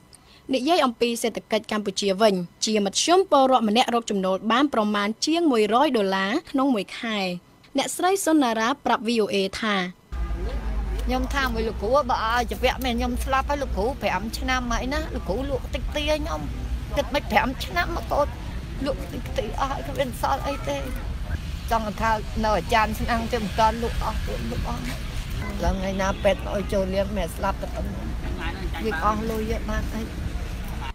ในย่อยอปีเศรษฐกิจกัมพูชีวิ่งเจียมัดช่วงปรอมันแนรกจำนวนบ้านประมาณเชียง$100น้องมวยไข่เนสไรซนาราปรับ VOA ท่ายมทำไว้ลูกกูว่าบ่จะแวะแม่ยมสลับให้ลูกกูแผลมชนะไหมนะลูกกูลูกติดเตี้ยยมติดไม่แผลมชนะมาโตลูกติดเตี้ยอ้ายก็เป็นซอสไอเต้จังท่าหน่อยจานฉันอังเต็มก้อนลูกอ๋อแล้วไงนะเป็ดโอโจเลียมแม่สลับกับต้นลูกอ๋อลุยเยอะมากไอ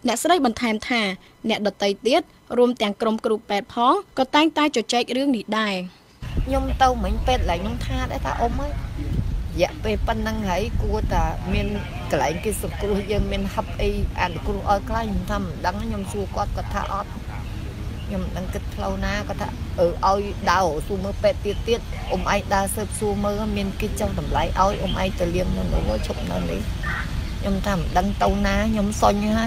เนสไรบันทามท่าเนดไตเตียดรวมแต่งกรมกรุบแปดพ้องก็ตั้งใต้จดใจเรื่องนี้ได้ยมเต้าเหมือนเป็ดไหลยมท่าได้ท่าอมไหมอย่าไปปันนังไหกลัวแต่เมียนไหลกิสุกลัวยังเมียนฮับไออ่านกลัวอ้อยใกล้ยมทำดังนั้นยมสู้กอดก็ท่าออดยมดังกิดเล่าหน้าก็ท่าอ้อยดาวสู้มือเป็ดเตียดอมไอดาเสิร์ฟสู้มือเมียนกิจเจ้าทำไหลอ้อยอมไอจะเลี้ยงนั่นเลยว่าชกนั่นเลยยมทำดังเต้าหน้ายมซอยฮะ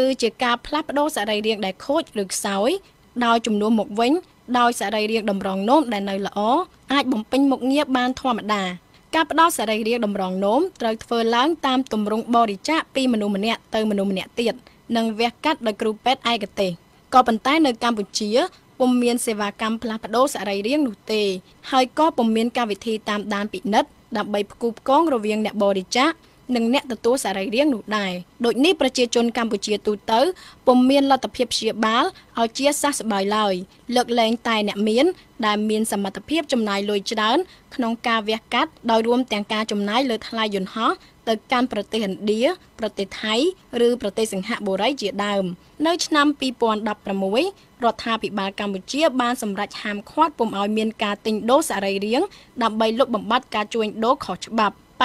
คือเจกาพลับโดสารเรียงได้โคตรหรือสายดาวจุ่มดวงหมกเว้นดาวสารเรียงดำรองโน้มได้ในละอ้ออาจบ่มเป็นหมกเงียบบานธรรมดาการดาวสารเรียงดำรองโน้มเตยเฟอร์ล้างตามตุ่มรงบริจาปีมนุมเนี่ยเตยมนุมเนี่ยเตียดนังเวกัดโดยกรูเป็ดไอกเตก็เป็นใต้ในกัมพูชีปมเมียนเสวากรรมพลับโดสารเรียงหนุเตยให้ก็ปมเมียนการวิธีตามดานปิดนัดดับใบกุบก้องระเวียงเนี่ยบริจา nâng nét từ tố xả riêng đủ đài đội níประชาชนกัมพูชีตูเตอร์ปมเมียนเราตะเพียบเชียบาลเอาเชียซักสบายลอยเลือกแรงตายเนี่ยเมียนได้เมียนสมรรถเพียบจำนายลอยจันขนมกาเวียกัดโดยรวมแต่งกาจำนายเลือดทลายยนฮะเติการประเทศเดียประเทศไทยหรือประเทศสิงหบุรีเจียดามในนำปีปอนดับประมวยรัฐาภิบาลกัมพูชีบานสำหรับหามควอดปมเอาเมียนกาติงโดสอะไรเลี้ยงดับใบลบบำบัดกาจวนโดขอฉบับป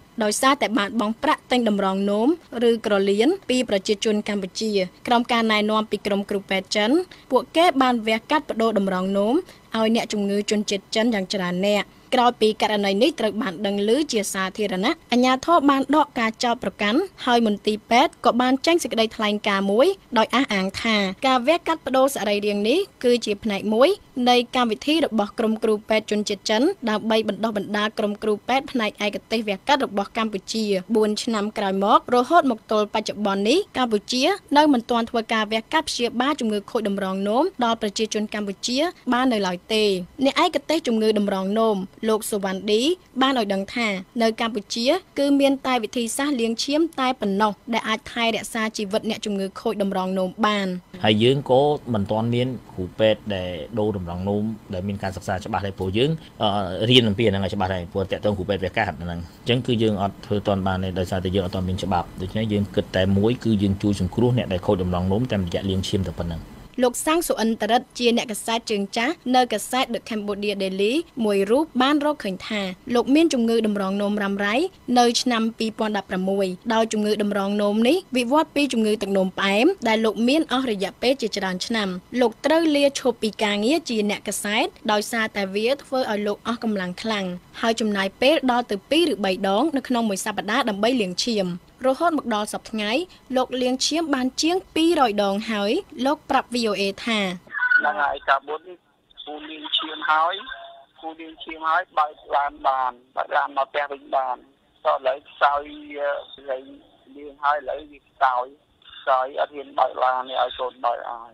โดยซาแต่บาดบองประเต็งดำรองโน้มหรือกระเลี้ยนปีประชาชนกัมพูชีกรมการนายนอมปีกรมกรูปแปดจันพวกแก้บานเวียกัดประโดดำรองโน้มเอาเนี่ยจงเงยจนเจ็ดจันอย่างจราแน่กราวปีการในนี้ตรึกบานดังลือเจียสาธีรนะอัญญาทบบานดอกกาเจ้าประกันหอยมนตีเป็ดก็บานแจ้งสิกได้ทลายกามุ้ยโดยอาอ่างทากาเวกัดปโดสอะไรเรียงนี้คือเจียผนัยมุ้ยในการวิธีดอกบอกกรมกรูเป็ดจนเจ็ดชั้นดาวใบบรรดบรรดากรมกรูเป็ดผนัยไอกติเวกัดดอกบอกกัมพูชีบุญชนำกลายมอกโรฮอดมกตอลปัจจุบันนี้กัมพูชีในมันตอนทัวกาเวกัดเชียบ้าจงเงยโคดำรองโน้มดาวประชาชนกัมพูชีบ้านในลอยเตในไอกติจงเงยดำรองโน้มโลกสวรรค์ดีบ้านอ่อยดังแท้ในกัมพูชีคือเมียนตายวิธีซาเลี้ยงเชี่ยมตายปนนกได้อาไทยได้ซาชีวิตเนี่ยจงเงือโคดำรองนมบ้านให้ยืงโก้บรรทอนเมียนขู่เป็ดได้ดูดำรองนมได้มีการศึกษาฉบับใดผู้ยืงเรียนเปลี่ยนอะไรฉบับใดผู้แต่ต้องขู่เป็ดไปแก้หันนั่นจังคือยืงอดเธอตอนบ้านในโดยซาแต่ยืงอดตอนเป็นฉบับโดยเฉพาะยืงเกิดแต่ม้วยคือยืงจูจงครูเนี่ยได้โคดำรองนมแต่มันจะเลี้ยงเชี่ยมแต่ปนนั่นโลกสร้างสุอันตรเจียนกษัตริย์จึงจ้าเนกษัตริย์เดอะแคมโบเดียเดลีมวยรูปบ้านโรคเขินทาโลกเมียนจงเงือดำรองนมรำไรเนยนำปีปอนดับประมวยดาวจงเงือดำรองนมนี้วิวัฒปีจงเงือตักนมแปมได้โลกเมียนอริยะเปจิจารชนำโลกเตอร์เลียโชปีกาเงียจีนกษัตริย์ดาวซาแต่เวียเฟอร์เอาโลกออกกำลังคลังหายจำนายเป๊ะดาวตึกปีหรือใบดองนักนองมวยซาบดาดับใบเหลียงเชียมโรฮอดมักดอสับไงโลกเลี้ยงเชียมบานเชียงปีรอยดองหายโลกปรับ VOA ท่าดังไงกับบนกูเลี้ยงเชียมหายกูเลี้ยงเชียมหายใบลานบานใบลานมาแปลเป็นบานต่อเลยซอยเลยเลี้ยงหายเลยซอยอาทิตย์ใบลานเนี่ยโซนใบอาย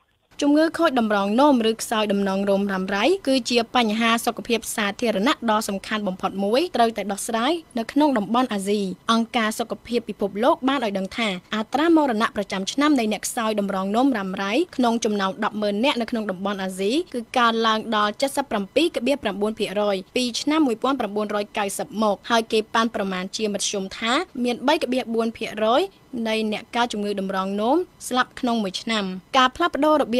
จงเงือกโคดดำรองโนมหรือซอยดำนองรมรำไรคือเจียปัญหาสกปรกสาธารณะดอสำคัญบ่มพอดมวยเตยแต่ดอกสไลด์นักขนมดมบอนอาซีองการสกปรกปิภพโลกบ้านอ่อยดังแท้อัตรามรณะประจำชนะในเน็กซอยดำรองโนมรำไรขนมจมนาวดับเมินแน่นักขนมดมบอนอาซีคือการลางดอจัดสับปรำปีกระเบียบปรำบวนผีรอยปีชนะมวยป้อนปรำบวนรอยไก่สับหมกหายเก็บปานประมาณเจียมัดชมท้าเมียนใบกระเบียบบวนผีรอยในเน็กการจงเงือกดำรองโนมสลับขนมมวยชนะการพลับโดดเบี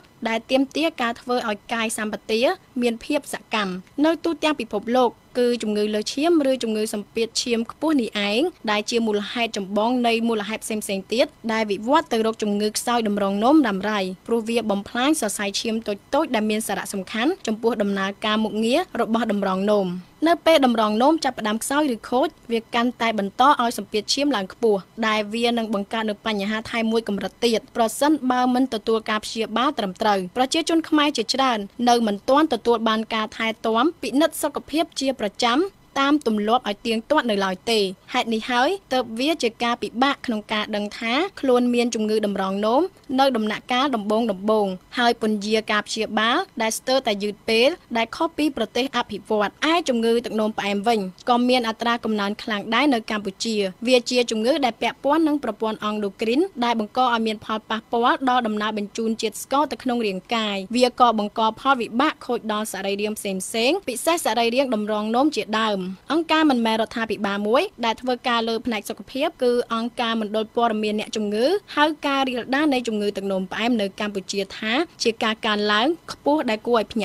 ได้เตรียมเตี้ยกาเทอร์ออยกายสามปเตี้ยเมียนเพียบสกรรมในตู้แจ้งปิภพโลกคือจงเงยเลเชียมหรือจงเงยสัมเปียเชียมผู้หนีอ้างได้เชียมูลให้จมบองในมูลให้เซมเซนเตี้ยได้วิวัฒน์เติร์กจงเงยซอยดำรองน้มดำไรปรูเวียบอมพลายสอดใส่เชียมโต๊ดดำเมียนสาระสำคัญจมพูดดำนาการมุกเงี้ยรบบดำรองนม Nơi bê đầm ròng nôm chạp đám xói được khối, việc can tài bẩn to oi sầm biệt chiếm làng cua. Đại viên đang bằng ca được bàn nhà hát 20 cầm rật tiệt. Pro sân bao mình từ tua cạp chia ba trầm trời. Pro chia chôn khmai chia tràn. Nơi mình toán từ tua bàn ca thai toán bị nứt sau cặp hiếp chia pro chấm. Tam tùm lốp ở tiếng toát nơi lòi tề. Hãy ní hỡi, tập viết chơi ca bị bạc nông ca đằng thá, luôn miên trùng ngư đầm ròng nôm, nơi đầm nạ cá đầm bông, hai bồn dìa cạp chia bá, đại sơ tại dư tế, đại copy protein áp hiệp vọt. Ai trùng ngư tận nôm phải em vinh, còn miên atra cầm nón kháng đái nơi Campuchia. Việt chia trùng ngư đại bẹp bón nâng propon ong đồ kín, đại bằng co ở miên phọt bạc bó đo đầm nạ bình chun chiết co tận nông riềng cài. Việt co bằng co phọt bị bạc khôi đo xả đầy riềng sền sén, bị xét xả đầy riêng đầm ròng nôm chia đào. អង្គការមិនមែនរដ្ឋាភិបាលមួយដែលធ្វើការលើផ្នែកសុខភាពគឺអង្គការមណ្ឌលព័ត៌មានអ្នកជំងឺ 2025 លោកវិជ្ជបណ្ឌិត បានដែលដឹងដែរថាស្របពេលដែលប្រទេសនានានឹងកម្ពុជ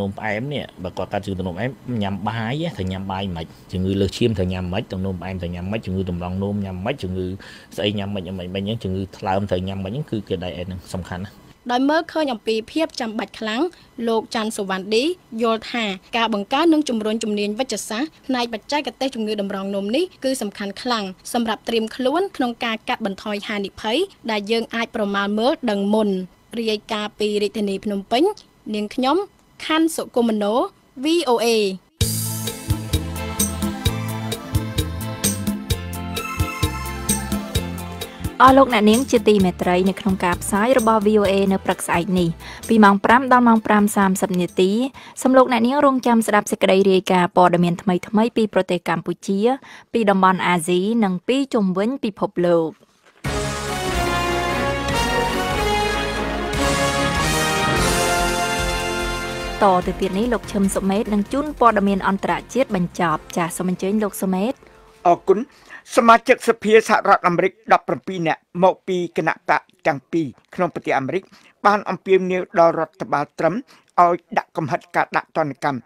នោមផ្អែមនេះបើគាត់កាត់ជឿទៅនោមផ្អែមញ៉ាំបាយហ្នឹងថាញ៉ាំបាយមិនខ្មិចជំងឺលើឈាមត្រូវញ៉ាំមិនជំងឺលើស្អីញ៉ាំមិនអីមិនអញ្ចឹងជំងឺថ្លើមត្រូវញ៉ាំមិនហ្នឹងគឺគេ Đói mơ khơi nhọc bì phiếp chăm bạch kháng, lột chăn sổ ván đi, dồn thả, cả bằng cá nâng chùm rôn chùm niên vết chật xá, này bạch trái cả tê chùm ngư đầm ròng nồm ní, cứ sầm khăn khăn, sầm rạp tìm khluôn, nông ca cắt bần thoi hà nịp thấy, đại dương ai bồ mà mơ đằng mồn, riêng ca bì rị thịnh nịp nông bánh, niên nhóm, khăn sổ cô mình nố, VOA. Ở lúc nãy nếm chia tì mẹ trái nè không cạp sái rồi bỏ VOA nè bật sạch nì. Vì mong pram đo mong pram xàm sập nè tí. Xâm lúc nãy nếm rung chăm sẽ đạp sẽ cây rìa cả bỏ đầm miền thầm mấy pi prote Campuchia, pi đồng bọn Á-dí, nâng pi chung vấn pi phộp lộp. Tổ từ tiết ní lúc châm sổ mết nâng chún bỏ đầm miền ổn trả chiết bành chọp trả sổ mình chênh lúc sổ mết. Ở cún. សមាជិកសភាសហរដ្ឋអាមេរិក 17 អ្នកមកពីគណៈបកទាំងពីរក្នុងប្រទេសអាមេរិកបានអំពាវនាវដល់រដ្ឋបាលត្រិមឲ្យដាក់កំហិតការដាក់ទណ្ឌកម្ម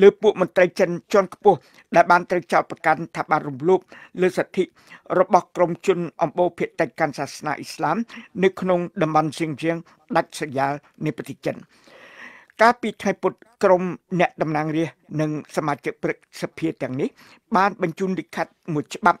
លើពួកមន្ត្រីចិនជាន់ខ្ពស់ដែលបានត្រូវចោទប្រកាន់ថាបានរំលោភលើសិទ្ធិរបស់ក្រុមជនអំបូរភេទកិច្ចកាន់សាសនាអ៊ីស្ឡាមនៅក្នុងតំបន់សៀងជៀងដាច់ស្រយាលនៃប្រទេសចិន កាលពីថ្ងៃពុធក្រុមអ្នកតំណាងរាស្ត្រនិងសមាជិកព្រឹទ្ធសភាទាំងនេះបានបញ្ជូនលិខិតមួយច្បាប់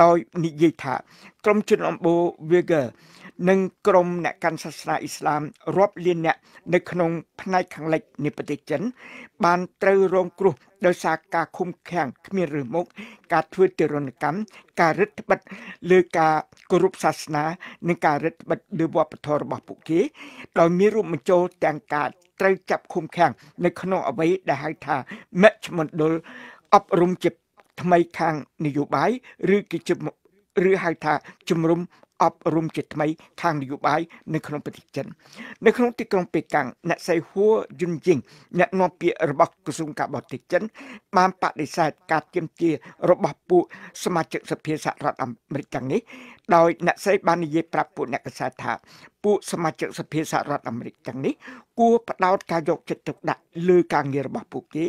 ដោយនិយាយថាក្រុមជនអំបូរ និងក្រុមអ្នកកាន់សាសនាអ៊ីស្លាមរាប់លានអ្នកនៅក្នុងផ្នែកខាងលិចនៃប្រទេសចិនបានត្រូវរងគ្រោះដោយសារការឃុំឃាំងគ្មានរឺមុខការធ្វើទារុណកម្មការរឹតបន្តឹងលើការគោរពសាសនានិងការរឹតបន្តឹងលើវប្បធម៌របស់ពួកគេដោយមានរួមបញ្ចូលទាំងការត្រូវចាប់ឃុំឃាំងនៅក្នុងអ្វីដែលហៅថាមជ្ឈមណ្ឌលអប់រំចិត្តថ្មីខាងនយោបាយឬគេជា หรือหายทาจุมรุมอับรุมจิตไม่ทางนโยบายในขนมปฏิจันในขนมติกรองเปกังนักใส่หัวยุนยิงนักนองเปียระบบกระทรวงการบติจันมามปฏิเสธการเตรียมเจียระบบปุสมาชิกสภาสหรัฐอเมริกันนี้โดยนักใส่บานเยปรับปุนักษาธาปุสมาชิกสภาสหรัฐอเมริกันนี้กู้ประดาวการยกจิตตกดักลือการเงินระบบปุกี้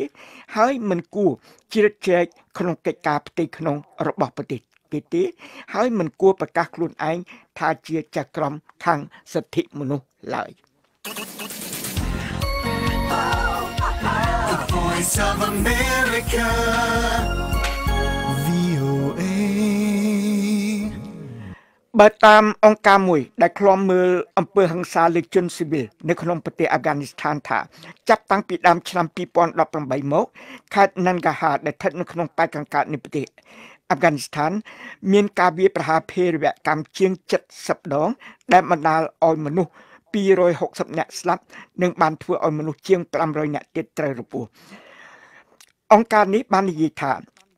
ให้มันกู้จิตใจขนมเกกาปฏิขนมระบบปฏิกิติให้มันกลัวประกาศกลุ่นไอ้ทาเจียจักรมทางสถิมนุษย์เลยบัดตามองการมวยได้คลอมมืออำเภอหังซาเล็กจนสิบิลในขนมประเทศอัฟกานิสถานถาจับตั้งปีดามชามปีปอนดอกปังใบมกขาดนันกาหาได้ทัดในขนมปลายกังกาในประเทศอัฟกานิสถานมีนกาเบียประหาเพรวะกามเชียงจัดสับดองได้มาดาลออยมนุษย์ปี160เนสลับหนึ่งบานทัวออยมนุษย์เชียงปรำรอยเนเตตรรปูองการนี้บานยีถา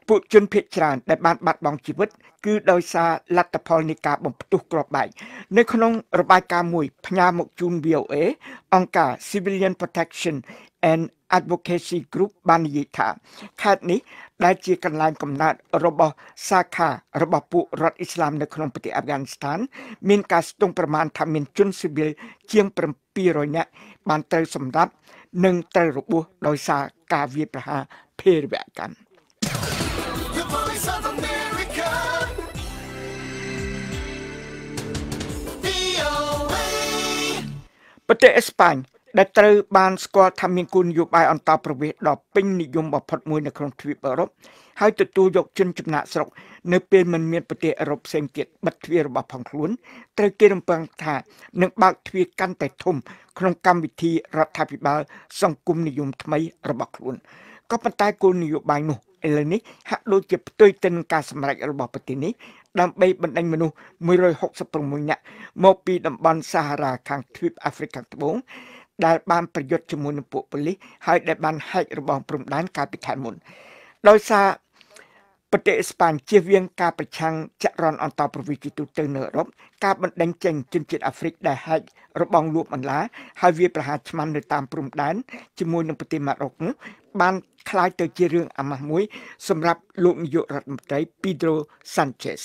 ปุจนเพชรานได้บานบัดบองชีวิตคือโดยซาลัตพอลนิกาบมตุกกรอบใบในขนมระบายการมวยพญามกจูนเบียวเอองการ Civilian Protection and Advocacy Group บานยีถาคาดนี้ได้เจียกันลายกำนัดระบบซาคาระบบปุรัฐอิสลามในขนมปฏิอัฟกานิสถานมีการสตงประมาณทำมินจุนซิบิลเชียงประปีรอยเนบานเตยสมรับหนึ่งเตยรบุโดยซากาเวียประหาเพรวะกันประเทศสเปนได้เตยบานสกอทำมินกุลอยู่ไปอันตาประเวทดอกปิ้งนิยมบพดมวยในครองทวีปอรบให้ตัดตัวยกจนจุนาสกในเปลี่ยนมันเมียนประเทศอรบเซงเกียรติบัตรเวียรบพังคลุ้นเตยเกลมเปงถาหนึ่งบางทวีกันแต่ทุ่มครองกรรมวิธีรัฐพิบาลสังกุมนิยมทำไมระบคลุ้นก็ปัญไตกุลนิยมบายนุเอลนี้หากโดยเจ็บตัวตึงการสมรัยระบอบปฏินี้ดำไปบรรดามนุษย์160ประมุญะโมปีดำบอลซาฮาราทางทวีปแอฟริกาตะวันได้บานประโยชน์จมูนปุปลิให้ได้บานให้ระบอบปรุงด้านการปิดฐานมุนโดยซาประเทศสเปนเชียเวียงกาประชังจะรอนอันตาประวิจิตุเตอร์เนรบกาบันดังเจงจนจิตแอฟริกได้ให้ระบองรวมอันล้าให้เวียประหารชมันโดยตามปรุงด้านจมูนปฏิมาออกนุบานคลายเตอร์เจริญอามามวยสำหรับลุงยุรัตม์ไตรปีโดรซันเชส